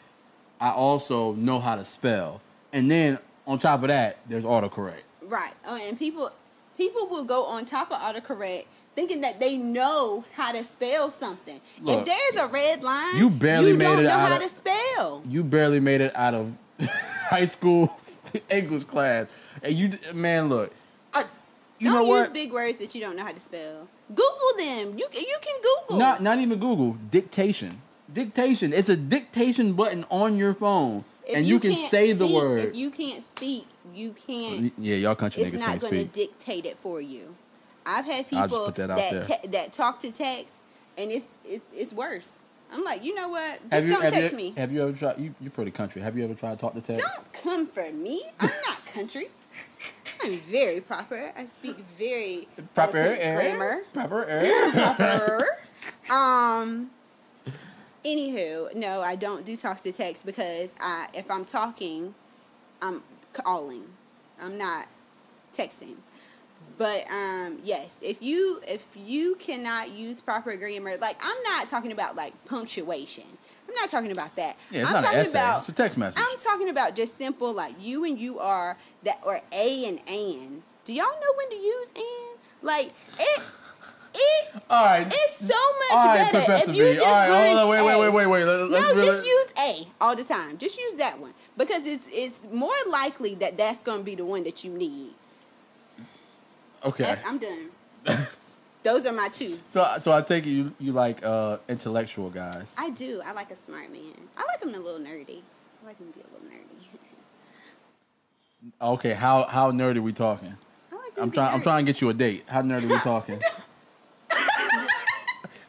I also know how to spell. And then on top of that, there's autocorrect. Right. Oh, and people, people will go on top of autocorrect thinking that they know how to spell something. Look, if there's a red line, you barely you made don't it know out how of, to spell. You barely made it out of high school English class, and you man, look. You don't know use what? big words that you don't know how to spell. Google them. You you can Google. Not not even Google. Dictation. Dictation. It's a dictation button on your phone, if and you, you can say the speak, word. If you can't speak, you can't. Yeah, y'all country niggas can't speak. It's not going to dictate it for you. I've had people that that, te- that talk to text, and it's it's it's worse. I'm like, you know what? Just have you, don't have text you, me. Have you ever tried? You you're pretty country. Have you ever tried to talk to text? Don't come for me. I'm not country. I'm very proper. I speak very proper air, grammar. Proper air. Proper. Um. Anywho, no, I don't do talk to text because I, if I'm talking, I'm calling. I'm not texting. But um, yes, if you if you cannot use proper grammar, like I'm not talking about like punctuation. I'm not talking about that. Yeah, it's I'm not talking an essay. About it's a text message. I'm talking about just simple like you and you are that or a and and. Do y'all know when to use and? Like it it all right. It's so much all right, better Professor if you B. just all right, use hold on, wait, a. wait, wait, wait, wait. Let, no, really... just use a all the time. Just use that one because it's it's more likely that that's going to be the one that you need. Okay, that's, I'm done. Those are my two. So, so I take it you you like uh, intellectual guys. I do. I like a smart man. I like him a little nerdy. I like him to be a little nerdy. Okay, how how nerdy are we talking? I like him I'm trying. I'm trying to get you a date. How nerdy are we talking?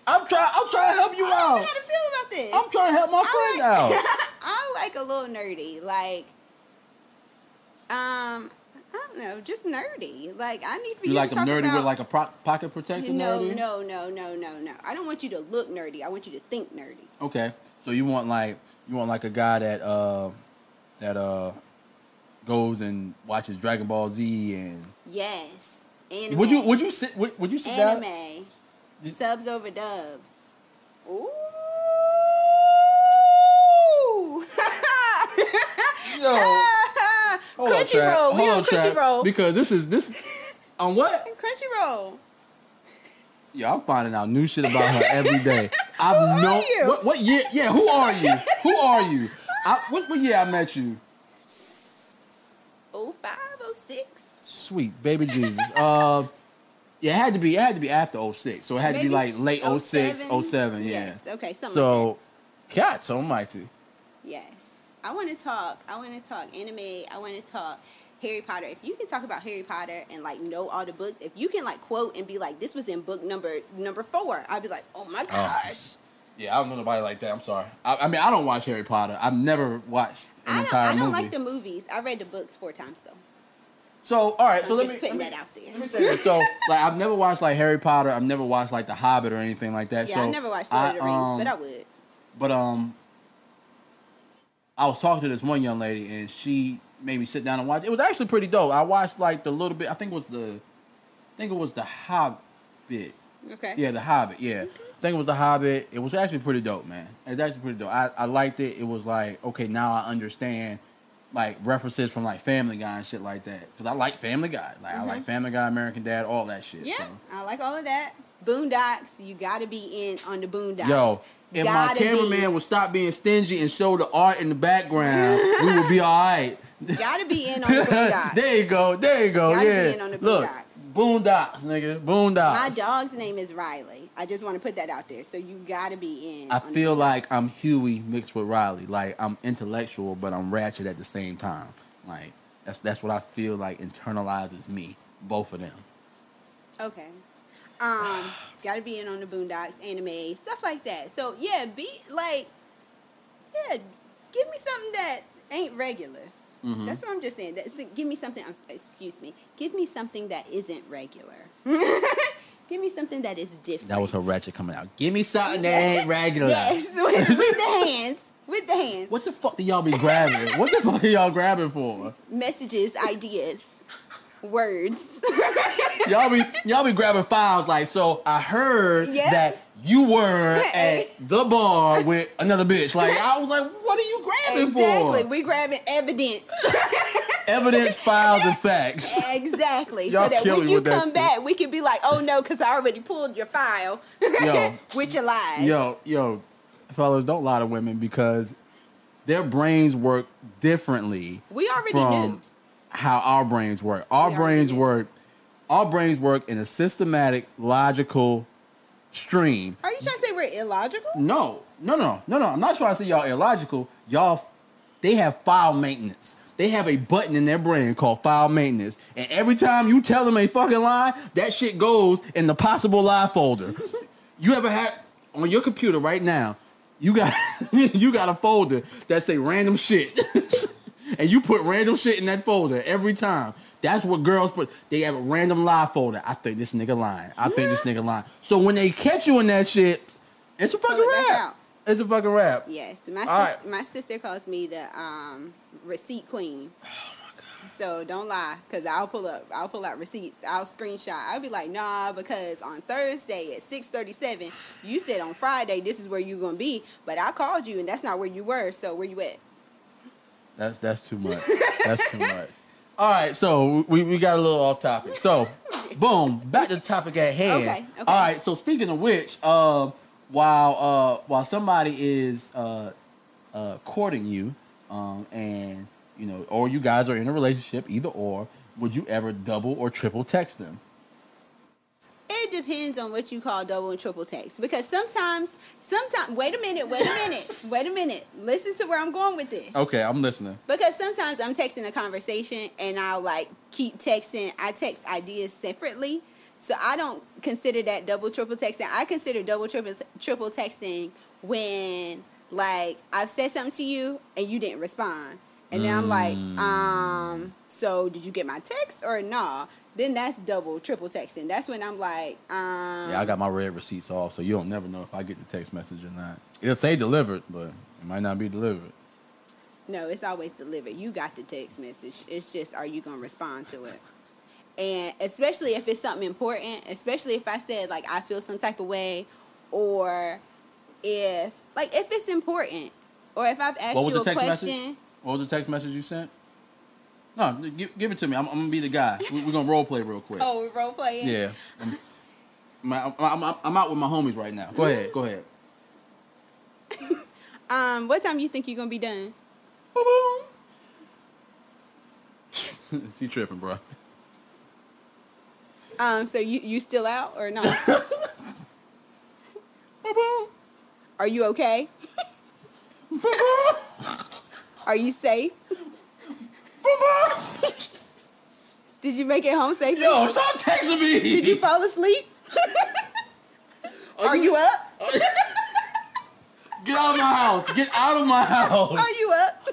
I'm trying. I'm trying to help you out. I don't know how to feel about this. I'm trying to help my I friend like, out. I like a little nerdy. Like, um. I don't know, just nerdy. Like, I need for you, you like to talk about... You like a nerdy with, like, a pro- pocket protector no, nerdy? No, no, no, no, no. I don't want you to look nerdy. I want you to think nerdy. Okay. So you want, like, you want, like, a guy that, uh, that, uh, goes and watches Dragon Ball Z and... Yes. Anime. Would you, would you sit, would, would you sit Anime. down? Anime. Did... Subs over dubs. Ooh! Yo! Crunchyroll, we on Crunchyroll because this is this on what? Crunchyroll. Yeah, I'm finding out new shit about her every day. I've who no, are you? What, what year? Yeah, who are you? Who are you? I, what, what year I met you? Oh five, oh six. Sweet baby Jesus. Uh, yeah, it had to be. It had to be after oh six, so it had Maybe to be like late oh six, oh seven. Yeah. Yes. Okay. Something so, like that. God, so mighty. Yes. I want to talk. I want to talk anime. I want to talk Harry Potter. If you can talk about Harry Potter and like know all the books, if you can like quote and be like, "This was in book number number four," I'd be like, "Oh my gosh!" Oh. Yeah, I don't know nobody like that. I'm sorry. I, I mean, I don't watch Harry Potter. I've never watched an I don't, entire movie. I don't movie. like the movies. I read the books four times though. So, all right. So let me putting that out there. Let me say this. So, like, I've never watched like Harry Potter. I've never watched like The Hobbit or anything like that. Yeah, so I never watched Lord of the Rings, um, but I would. But um, I was talking to this one young lady, and she made me sit down and watch. It was actually pretty dope. I watched like the little bit. I think it was the, I think it was The Hobbit. Okay. Yeah, The Hobbit. Yeah, mm-hmm. I think it was The Hobbit. It was actually pretty dope, man. It's actually pretty dope. I I liked it. It was like, okay, now I understand. Like references from like Family Guy and shit like that, because I like Family Guy. Like mm-hmm. I like Family Guy, American Dad, all that shit. Yeah, so. I like all of that. Boondocks, you gotta be in on the Boondocks. Yo, if gotta my cameraman be... would stop being stingy and show the art in the background, we would be all right. Gotta be in on the Boondocks. There you go. There you go. Gotta yeah. Be in on the Boondocks. Look, Boondocks, nigga. Boondocks. My dog's name is Riley. I just want to put that out there. So you gotta be in. I on feel like I'm Huey mixed with Riley. Like I'm intellectual, but I'm ratchet at the same time. Like that's that's what I feel like internalizes me. Both of them. Okay. Um, gotta be in on the Boondocks, anime, stuff like that. So yeah, be like, yeah, give me something that ain't regular. Mm-hmm. That's what I'm just saying. That's, give me something. I'm, excuse me. Give me something that isn't regular. Give me something that is different. That was her ratchet coming out. Give me something that ain't regular. Yes, with, with the hands. With the hands. What the fuck do y'all be grabbing? What the fuck are y'all grabbing for? Messages, ideas, words. y'all be y'all be grabbing files. Like, so I heard yep. that you were at the bar with another bitch. Like, I was like, what are you grabbing exactly. for? Exactly. We grabbing evidence. Evidence, files, and facts. Exactly. Y'all so that when you come back, shit. We can be like, oh, no, because I already pulled your file yo, with your lies. Yo, yo, fellas, don't lie to women because their brains work differently. We already from knew. How our brains work. Our we brains work. Our brains work in a systematic, logical stream. Are you trying to say we're illogical? No, no, no, no, no. I'm not trying to say y'all illogical. Y'all, they have file maintenance. They have a button in their brain called file maintenance. And every time you tell them a fucking lie, that shit goes in the possible lie folder. You ever had on your computer right now, you got you got a folder that say random shit. And you put random shit in that folder every time. That's what girls put. They have a random lie folder. I think this nigga lying. I think this nigga lying. So when they catch you in that shit, it's a fucking rap. It's a fucking rap. Yes. My, sis right. my sister calls me the um, receipt queen. Oh, my God. So don't lie, because I'll pull up. I'll pull out receipts. I'll screenshot. I'll be like, nah, because on Thursday at six thirty-seven, you said on Friday this is where you're going to be. But I called you, and that's not where you were. So where you at? That's, that's too much. That's too much. All right, so we, we got a little off topic. So, boom, back to the topic at hand. Okay, okay. All right, so speaking of which, uh, while uh, while somebody is uh, uh, courting you, um, and you know, or you guys are in a relationship, either or, would you ever double or triple text them? It depends on what you call double and triple text, because sometimes, sometimes, wait a minute, wait a minute, wait a minute. Listen to where I'm going with this. Okay, I'm listening. Because sometimes I'm texting a conversation and I'll like keep texting. I text ideas separately, so I don't consider that double triple texting. I consider double triple triple texting when like I've said something to you and you didn't respond, and then mm. I'm like, um, so did you get my text or nah? Then that's double, triple texting. That's when I'm like, um... yeah, I got my red receipts off, so you don't never know if I get the text message or not. It'll say delivered, but it might not be delivered. No, it's always delivered. You got the text message. It's just, are you going to respond to it? And especially if it's something important, especially if I said, like, I feel some type of way, or if... like, if it's important, or if I've asked you a question... message? What was the text message you sent? No, give, give it to me. I'm, I'm going to be the guy. We're going to role play real quick. Oh, we're role playing? Yeah. I'm, my, I'm, I'm, I'm out with my homies right now. Go ahead. Go ahead. um, What time do you think you're going to be done? She tripping, bro. Um, So you, you still out or not? Are you okay? Are you safe? Did you make it home safely? Yo, stop texting me. Did you fall asleep? Are, Are you, you up? Are you... Get out of my house. Get out of my house. Are you up?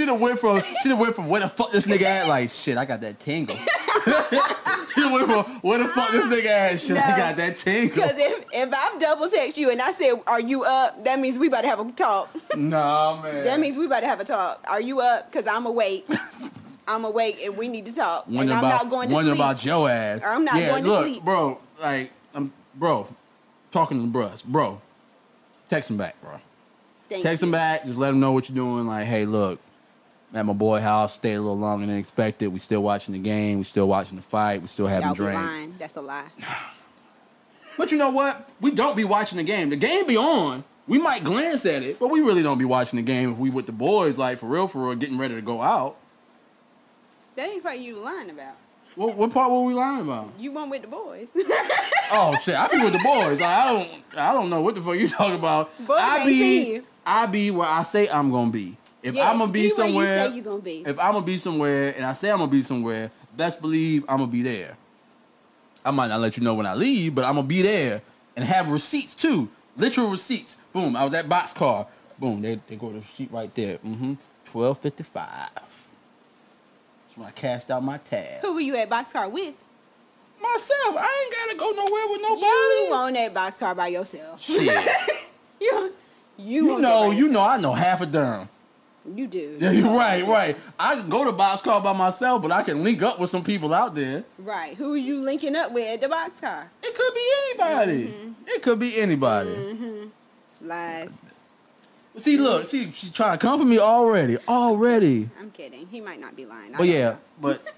She done went from she done went from where the fuck this nigga at, like shit, I got that tingle. She done went from where the fuck this nigga at, shit, no, I got that tingle. Because if if I double text you and I said, are you up? That means we about to have a talk. Nah, man. That means we about to have a talk. Are you up? Because I'm awake. I'm awake and we need to talk. Wonder and I'm about, not going to wonder sleep. About your ass. Or I'm not yeah, going to look, sleep. Bro, like I'm bro, talking to the bruhs. Bro, text him back, bro. Thank text you. Him back. Just let him know what you're doing. Like, hey, look, I'm at my boy's house. Stayed a little longer than expected. We still watching the game. We still watching the fight. We still having Y'all drinks. Be lying. That's a lie. But you know what? We don't be watching the game. The game be on. We might glance at it, but we really don't be watching the game if we with the boys, like, for real, for real, getting ready to go out. That ain't part you lying about. What, what part were we lying about? You went with the boys. Oh, shit. I be with the boys. Like, I don't I don't know what the fuck you talking about. Boys I be... See you. I be where I say I'm gonna be. If yeah, I'm gonna be, be somewhere, you say you gonna be. If I'm gonna be somewhere and I say I'm gonna be somewhere, best believe I'm gonna be there. I might not let you know when I leave, but I'm gonna be there and have receipts too, literal receipts. Boom, I was at Boxcar. Boom, they they go to the receipt right there. Mm-hmm. Twelve fifty five. That's when I cashed out my tab. Who were you at Boxcar with? Myself. I ain't gotta go nowhere with nobody. You on that Boxcar by yourself? Shit. you. You, you know, you know, I know half a dime. You do. Yeah, you're right, right. I can go to Boxcar by myself, but I can link up with some people out there. Right. Who are you linking up with at the Boxcar? It could be anybody. Mm-hmm. It could be anybody. Mm-hmm. Lies. See, look, see, she trying to come for me already. Already. I'm kidding. He might not be lying. I but yeah, know. But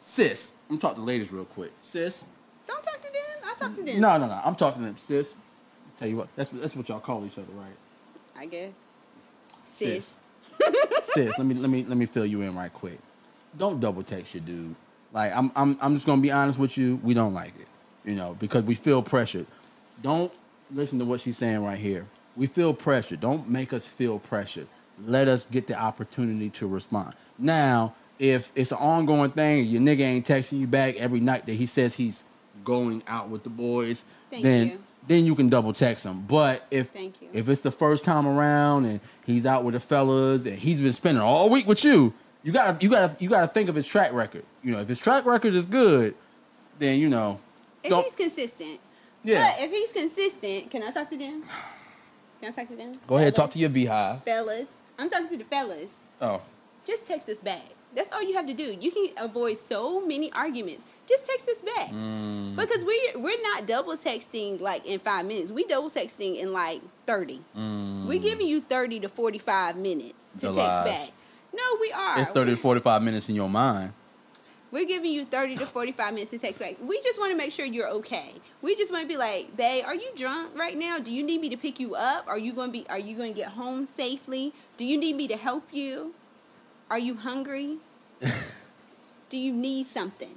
sis, I'm talking to ladies real quick. Sis. Don't talk to them. I'll talk to them. No, no, no. I'm talking to them. Sis. Tell you what, that's that's what y'all call each other, right? I guess. Sis. Sis, let me let me let me fill you in right quick. Don't double text your dude. Like I'm I'm I'm just gonna be honest with you. We don't like it, you know, because we feel pressured. Don't listen to what she's saying right here. We feel pressured. Don't make us feel pressured. Let us get the opportunity to respond. Now, if it's an ongoing thing, your nigga ain't texting you back every night that he says he's going out with the boys. Thank then you. Then you can double text him. But if if it's the first time around and he's out with the fellas and he's been spending all week with you, you gotta you gotta you gotta think of his track record. You know, if his track record is good, then you know. If he's consistent. Yeah. But if he's consistent, can I talk to them? Can I talk to them? Go fellas. Ahead, talk to your beehive. Fellas. I'm talking to the fellas. Oh. Just text us back. That's all you have to do. You can avoid so many arguments. Just text us back. Mm. Because we, we're not double texting like in five minutes. We double texting in like thirty. Mm. We're giving you thirty to forty-five minutes to the text lies. Back. No, we are. It's thirty to forty-five minutes in your mind. We're giving you thirty to forty-five minutes to text back. We just want to make sure you're okay. We just want to be like, babe, are you drunk right now? Do you need me to pick you up? Are you going to be? Are you going to get home safely? Do you need me to help you? Are you hungry? Do you need something?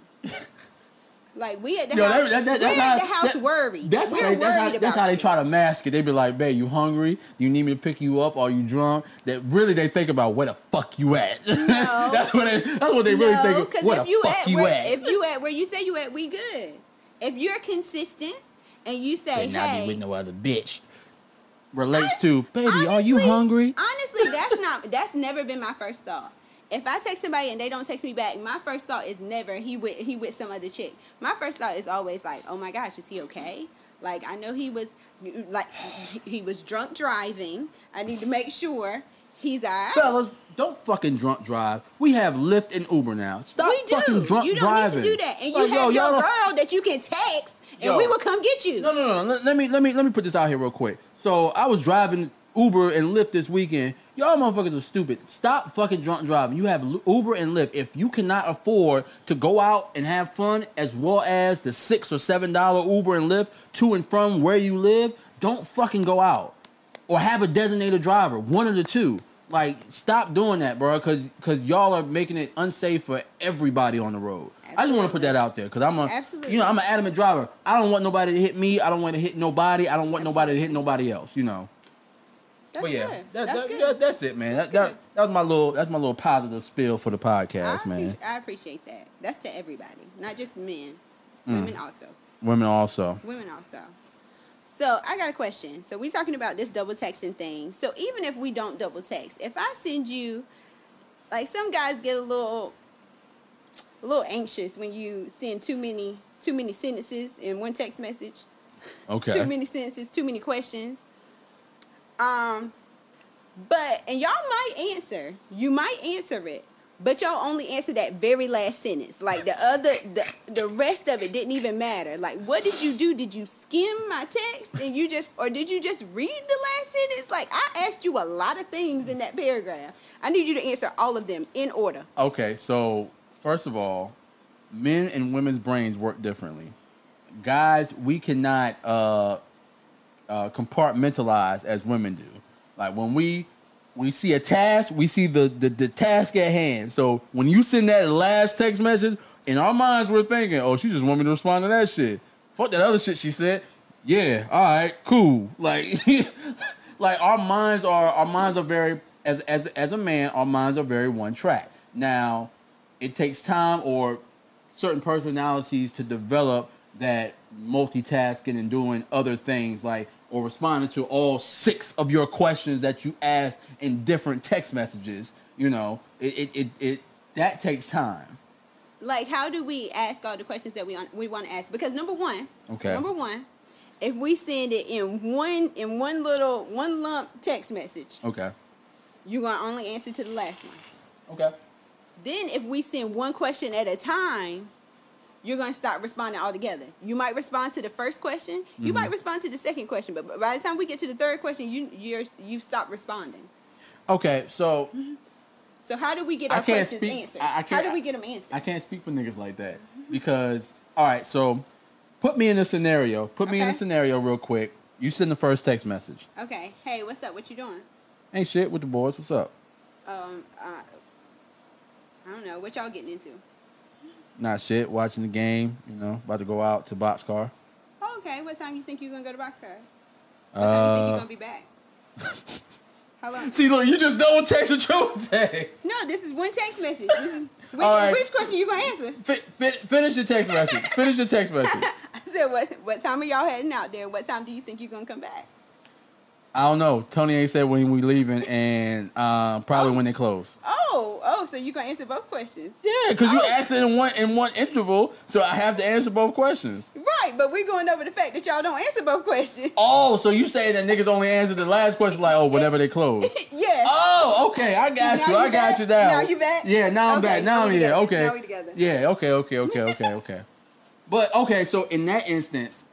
Like, we at the Yo, house, that, that, that, we at the house that, worried. That's We're how they, worried that's how, about that's how they try to mask it. They be like, babe, you hungry? You need me to pick you up? Are you drunk? That really they think about where the fuck you at. No. that's, what they, that's what they really no, think of. Where if the you fuck at, you where, at? If you at where you say you at, we good. If you're consistent and you say, not hey. Not be with no other bitch. Relates I, to, baby, honestly, are you hungry? Honestly, that's not, that's never been my first thought. If I text somebody and they don't text me back, my first thought is never he with he with some other chick. My first thought is always like, oh my gosh, is he okay? Like I know he was like he was drunk driving. I need to make sure he's all right. Fellas, don't fucking drunk drive. We have Lyft and Uber now. Stop we do. fucking drunk driving. You don't driving. Need to do that. And you like, have yo, your girl that you can text, and yo. we will come get you. No, no, no. Let me let me let me put this out here real quick. So I was driving Uber and Lyft this weekend. Y'all motherfuckers are stupid. Stop fucking drunk driving. You have Uber and Lyft. If you cannot afford to go out and have fun as well as the six or seven dollar Uber and Lyft to and from where you live, don't fucking go out. Or have a designated driver. One of the two. Like, stop doing that, bro, because because y'all are making it unsafe for everybody on the road. Absolutely. I just want to put that out there because I'm a, Absolutely. you know, I'm an adamant driver. I don't want nobody to hit me. I don't want to hit nobody. I don't want Absolutely. nobody to hit nobody else, you know. That's but yeah, good. That, that's, that, good. That, that's it, man. That's that, that, that was my little that's my little positive spill for the podcast, I man. I appreciate that. That's to everybody, not just men. Mm. Women also. Women also. Women also. So I got a question. So we're talking about this double texting thing. So even if we don't double text, if I send you like some guys get a little a little anxious when you send too many too many sentences in one text message. Okay. Too many sentences, too many questions. Um, but and y'all might answer. You might answer it, but y'all only answer that very last sentence. Like the other, the the rest of it didn't even matter. Like, what did you do? Did you skim my text and you just, or did you just read the last sentence? Like, I asked you a lot of things in that paragraph. I need you to answer all of them in order. Okay, so first of all, men and women's brains work differently. Guys, we cannot uh, uh, compartmentalize as women do. Like when we we see a task, we see the, the the task at hand. So when you send that last text message, in our minds we're thinking, oh, she just want me to respond to that shit. Fuck that other shit she said. Yeah, all right, cool. Like, like our minds are our minds are very as as as a man, our minds are very one track. Now, it takes time or certain personalities to develop that multitasking and doing other things, like, or responding to all six of your questions that you asked in different text messages, you know, it it, it, it that takes time. Like, how do we ask all the questions that we we want to ask? Because number one, okay, number one, if we send it in one in one little one lump text message, okay, you're gonna only answer to the last one. Okay. Then if we send one question at a time, you're going to stop responding altogether. You might respond to the first question. You mm-hmm. might respond to the second question. But by the time we get to the third question, you, you're, you've stopped responding. Okay, so... So how do we get our questions speak, answered? I, I how do we get them answered? I can't speak for niggas like that. Because, all right, so put me in a scenario. Put me okay. in a scenario real quick. You send the first text message. Okay. Hey, what's up? What you doing? Ain't shit with the boys. What's up? Um, uh, I don't know. What y'all getting into? Not shit, watching the game, you know, about to go out to Boxcar. Oh, okay, what time you think you're going to go to Boxcar? What uh, time you think you're going to be back? How long? See, look, you just double text a true text. No, this is one text message. This is, which, right. which question you going to answer? Fin- fin- finish your text message. Finish your text message. I said, what, what time are y'all heading out there? What time do you think you're going to come back? I don't know. Tony ain't said when we leaving and um, probably oh. when they close. Oh, oh, so you're going to answer both questions. Yeah, because oh. you asked it in one, in one interval, so I have to answer both questions. Right, but we're going over the fact that y'all don't answer both questions. Oh, so you saying that niggas only answer the last question like, oh, whenever they close. Yeah. Oh, okay. I got now you. you. I got back. you down. Now you back? Yeah, now I'm okay, back. Now I'm here. Together. Okay. Now we together. Yeah, okay, okay, okay, okay, okay. But, okay, so in that instance,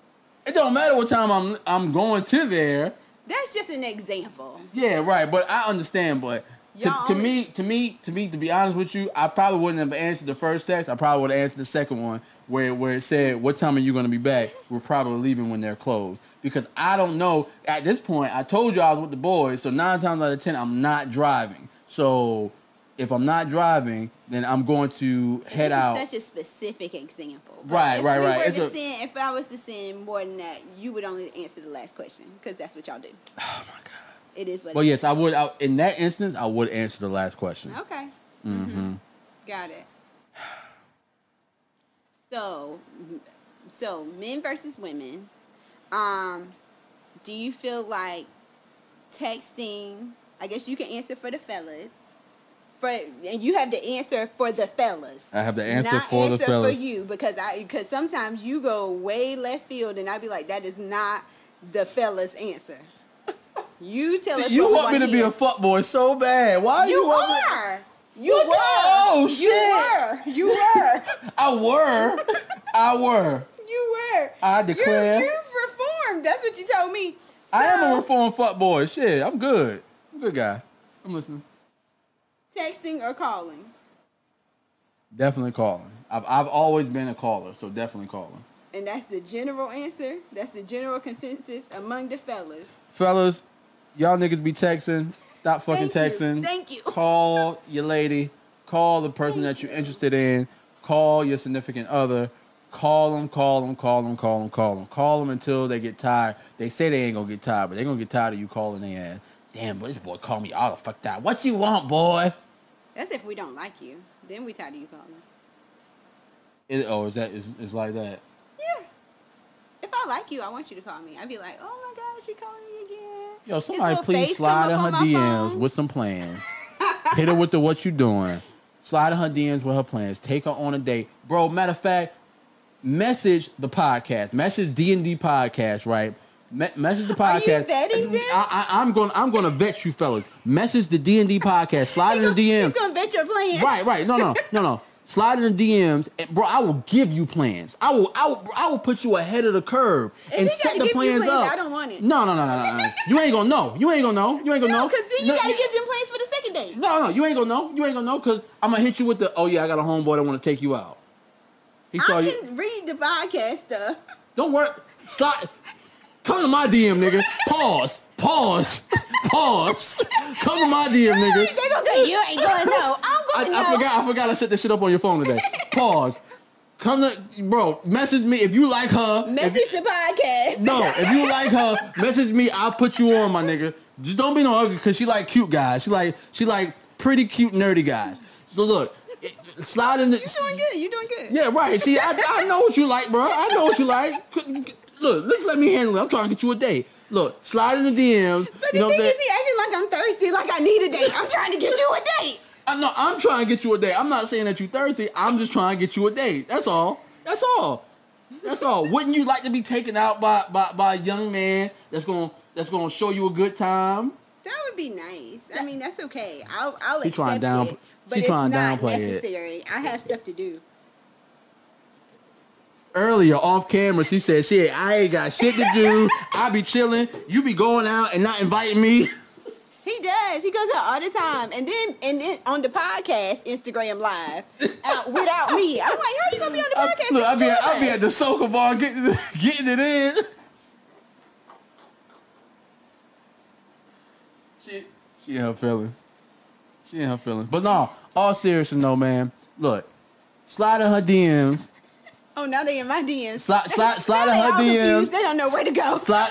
it don't matter what time I'm I'm going to there. That's just an example. Yeah, right. But I understand. But to, to me, to me, to me, to be honest with you, I probably wouldn't have answered the first text. I probably would have answered the second one, where where it said, "What time are you going to be back? We're probably leaving when they're closed." Because I don't know. At this point, I told you I was with the boys, so nine times out of ten, I'm not driving. So if I'm not driving, then I'm going to head out. This is out. Such a specific example. But right, right, we right. It's a, send, if I was to send more than that, you would only answer the last question because that's what y'all do. Oh, my God. It is what well, it yes, is. Well, yes, I would. I, in that instance, I would answer the last question. Okay. Mm-hmm. Mm-hmm. Got it. So, so men versus women, um, do you feel like texting, I guess you can answer for the fellas, For, and you have to answer for the fellas. I have to answer not for answer the fellas. Not for you, because I because sometimes you go way left field, and I'd be like, that is not the fellas' answer. You tell See, us. You want me to be a fuckboy so bad? Why you, you are? You were. Oh shit! You were. You were. I were. I were. You were. I declare. You, you've reformed. That's what you told me. So, I am a reformed fuckboy. Shit, I'm good. I'm a good guy. I'm listening. Texting or calling? Definitely calling. I've I've always been a caller, so definitely calling. And that's the general answer? That's the general consensus among the fellas? Fellas, y'all niggas be texting. Stop fucking Thank texting. You. Thank you. Call your lady. Call the person Thank that you're you. interested in. Call your significant other. Call them, call them, call them, call them, call them. Call them until they get tired. They say they ain't gonna get tired, but they gonna get tired of you calling their ass. Damn, but this boy called me all the fuck that. What you want, boy? That's if we don't like you. Then we tired of you calling. It, oh, is that is is like that? Yeah. If I like you, I want you to call me. I'd be like, oh my God, she calling me again. Yo, somebody please slide in her D Ms phone. with some plans. Hit her with the what you doing. Slide in her D Ms with her plans. Take her on a date. Bro, matter of fact, message the podcast. Message D and D podcast, right? Me message the podcast. Are you vetting this? I, I, I'm going I'm gonna vet you fellas. Message the D and D podcast. Slide in the D Ms. He's going to vet your plans. Right, right. No, no, no, no. Slide in the D Ms, and bro, I will give you plans. I will, I will, I will put you ahead of the curve if and set the plans, plans up. I don't want it. No, no, no, no, no. You ain't gonna know. You ain't gonna know. You ain't gonna no, know. Because then you no, gotta give them plans for the second date. No, no, you ain't gonna know. You ain't gonna know. Because I'm gonna hit you with the, oh yeah, I got a homeboy that want to take you out. He saw I can you. Read the podcast stuff. Don't worry. Slide. Come to my D M, nigga. Pause. Pause. Pause. Come to my D M, nigga. They gonna go, you ain't gonna know. I'm gonna I, know. I forgot. I forgot. I set this shit up on your phone today. Pause. Come to, bro. Message me if you like her. Message you, the podcast. No, if you like her, message me. I'll put you on, my nigga. Just don't be no ugly, cause she like cute guys. She like she like pretty cute nerdy guys. So look, slide in the. You doing good. You doing good. Yeah, right. See, I, I know what you like, bro. I know what you like. Look, just let me handle it. I'm trying to get you a date. Look, slide in the D Ms. But the you know thing is, he acting like I'm thirsty, like I need a date. I'm trying to get you a date. I know, I'm trying to get you a date. I'm not saying that you're thirsty. I'm just trying to get you a date. That's all. That's all. That's all. Wouldn't you like to be taken out by by, by a young man that's gonna that's gonna show you a good time? That would be nice. I mean, that's okay. I'll I'll she accept down, it. But it's not necessary. It. I have stuff to do. Earlier, off camera, she said, shit, I ain't got shit to do. I be chilling. You be going out and not inviting me. He does. He goes out all the time. And then and then on the podcast, Instagram Live, out without me. I'm like, how are you going to be on the podcast? I, look, I'll be, at, I'll be at the soca bar getting, getting it in. She, she ain't her feelings. She ain't her feelings. But no, all seriousness, though, man. Look, slide in her D Ms. Oh, now they in my D Ms. Slide, slide, slide in her D Ms. Confused. They don't know where to go. Slide.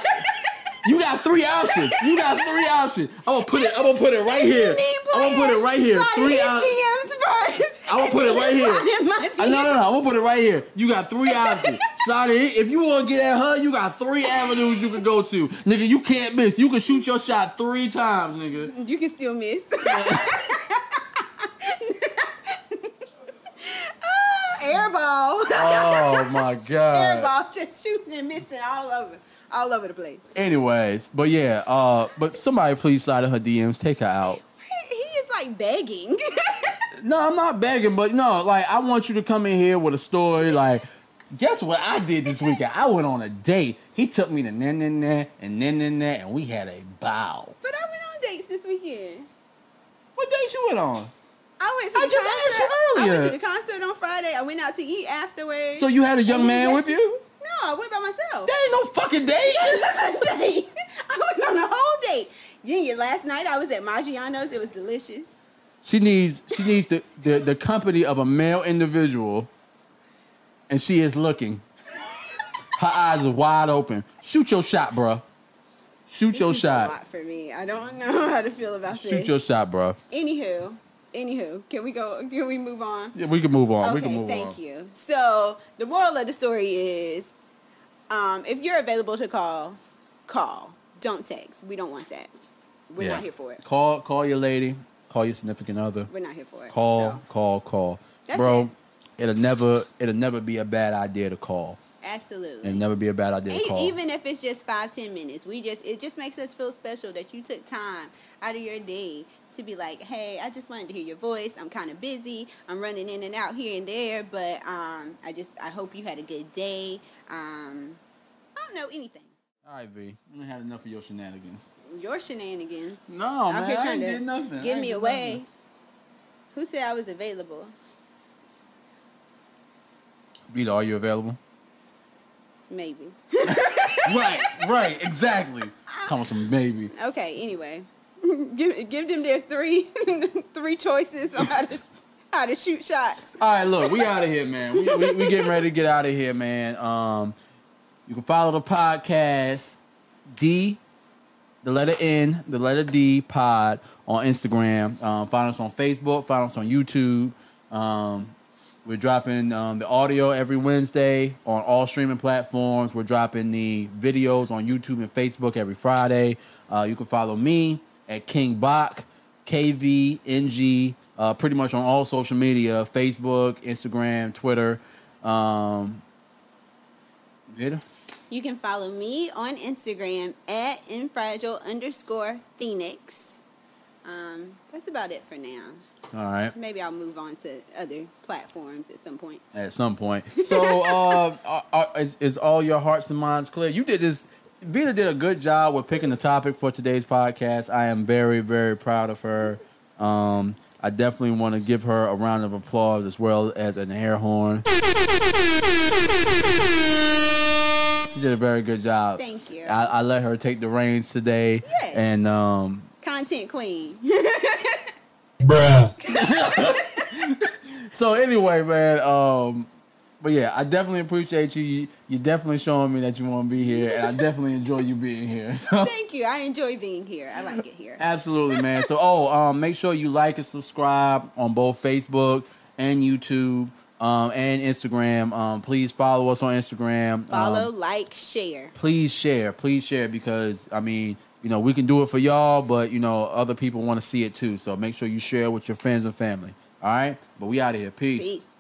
You got three options. You got three options. I'm gonna put it. I'm gonna put it right here. I'm gonna put it right here. Slide three D Ms first. I'm gonna put it right here. I, no, no, no. I'm gonna put it right here. You got three options. Slide it. If you wanna get at her, you got three avenues you can go to, nigga. You can't miss. You can shoot your shot three times, nigga. You can still miss. Airball. Oh my god. Airball, just shooting and missing all over, all over the place. Anyways, but yeah, uh, but somebody please slide in her D Ms, take her out. He is like begging. No, I'm not begging, but no, like I want you to come in here with a story. Like, guess what I did this weekend? I went on a date. He took me to nan nan nan and nan nan nan, and we had a bow. But I went on dates this weekend. What date you went on? I went to I the just concert. Asked you earlier. I went to the concert on Friday. I went out to eat afterwards. So you had a young man with you? No, I went by myself. That ain't no fucking date. That was a date. I went on a whole date. Yeah, last night I was at Maggiano's. It was delicious. She needs she needs the, the, the company of a male individual, and she is looking. Her eyes are wide open. Shoot your shot, bruh. Shoot this your shot. A lot for me. I don't know how to feel about Shoot this. Shoot your shot, bruh. Anywho. Anywho, can we go? Can we move on? Yeah, we can move on. Okay, we can move thank on. you. So the moral of the story is, um, if you're available to call, call. Don't text. We don't want that. We're yeah. not here for it. Call, call your lady. Call your significant other. We're not here for it. Call, so. call, call. That's Bro, it. it'll never, it'll never be a bad idea to call. Absolutely. It'll never be a bad idea and to call. Even if it's just five, ten minutes, we just it just makes us feel special that you took time out of your day to be like, hey, I just wanted to hear your voice. I'm kind of busy. I'm running in and out here and there, but um, I just, I hope you had a good day. Um, I don't know anything. All right, V. I done had enough of your shenanigans. Your shenanigans? No, I'm man. Here trying I ain't to nothing. Give me away. Nothing. Who said I was available? Vita, are you available? Maybe. Right, right, exactly. Come on, some maybe. Okay, anyway. Give, give them their three three choices on how to, how to shoot shots. All right, look, we out of here, man. We, we, we getting ready to get out of here, man. Um, you can follow the podcast, D, the letter N, the letter D, pod, on Instagram. Um, find us on Facebook. Find us on YouTube. Um, we're dropping um, the audio every Wednesday on all streaming platforms. We're dropping the videos on YouTube and Facebook every Friday. Uh, you can follow me at King Bach. K V N G, uh, pretty much on all social media, Facebook, Instagram, Twitter. Um, yeah. You can follow me on Instagram at infragile underscore Phoenix. Um, that's about it for now. All right. Maybe I'll move on to other platforms at some point. At some point. So, uh, are, are, is, is all your hearts and minds clear? You did this. Vita did a good job with picking the topic for today's podcast. I am very, very proud of her. Um, I definitely want to give her a round of applause as well as an air horn. She did a very good job. Thank you. I, I let her take the reins today. Yes. And um, content queen. Bruh. So anyway, man, um, but yeah, I definitely appreciate you. you. You're definitely showing me that you want to be here, and I definitely enjoy you being here. Thank you. I enjoy being here. I like it here. Absolutely, man. So, oh, um, make sure you like and subscribe on both Facebook and YouTube um, and Instagram. Um, please follow us on Instagram. Follow, um, like, share. Please share. Please share because, I mean, you know, we can do it for y'all, but, you know, other people want to see it too. So make sure you share with your friends and family. All right? But we out of here. Peace. Peace.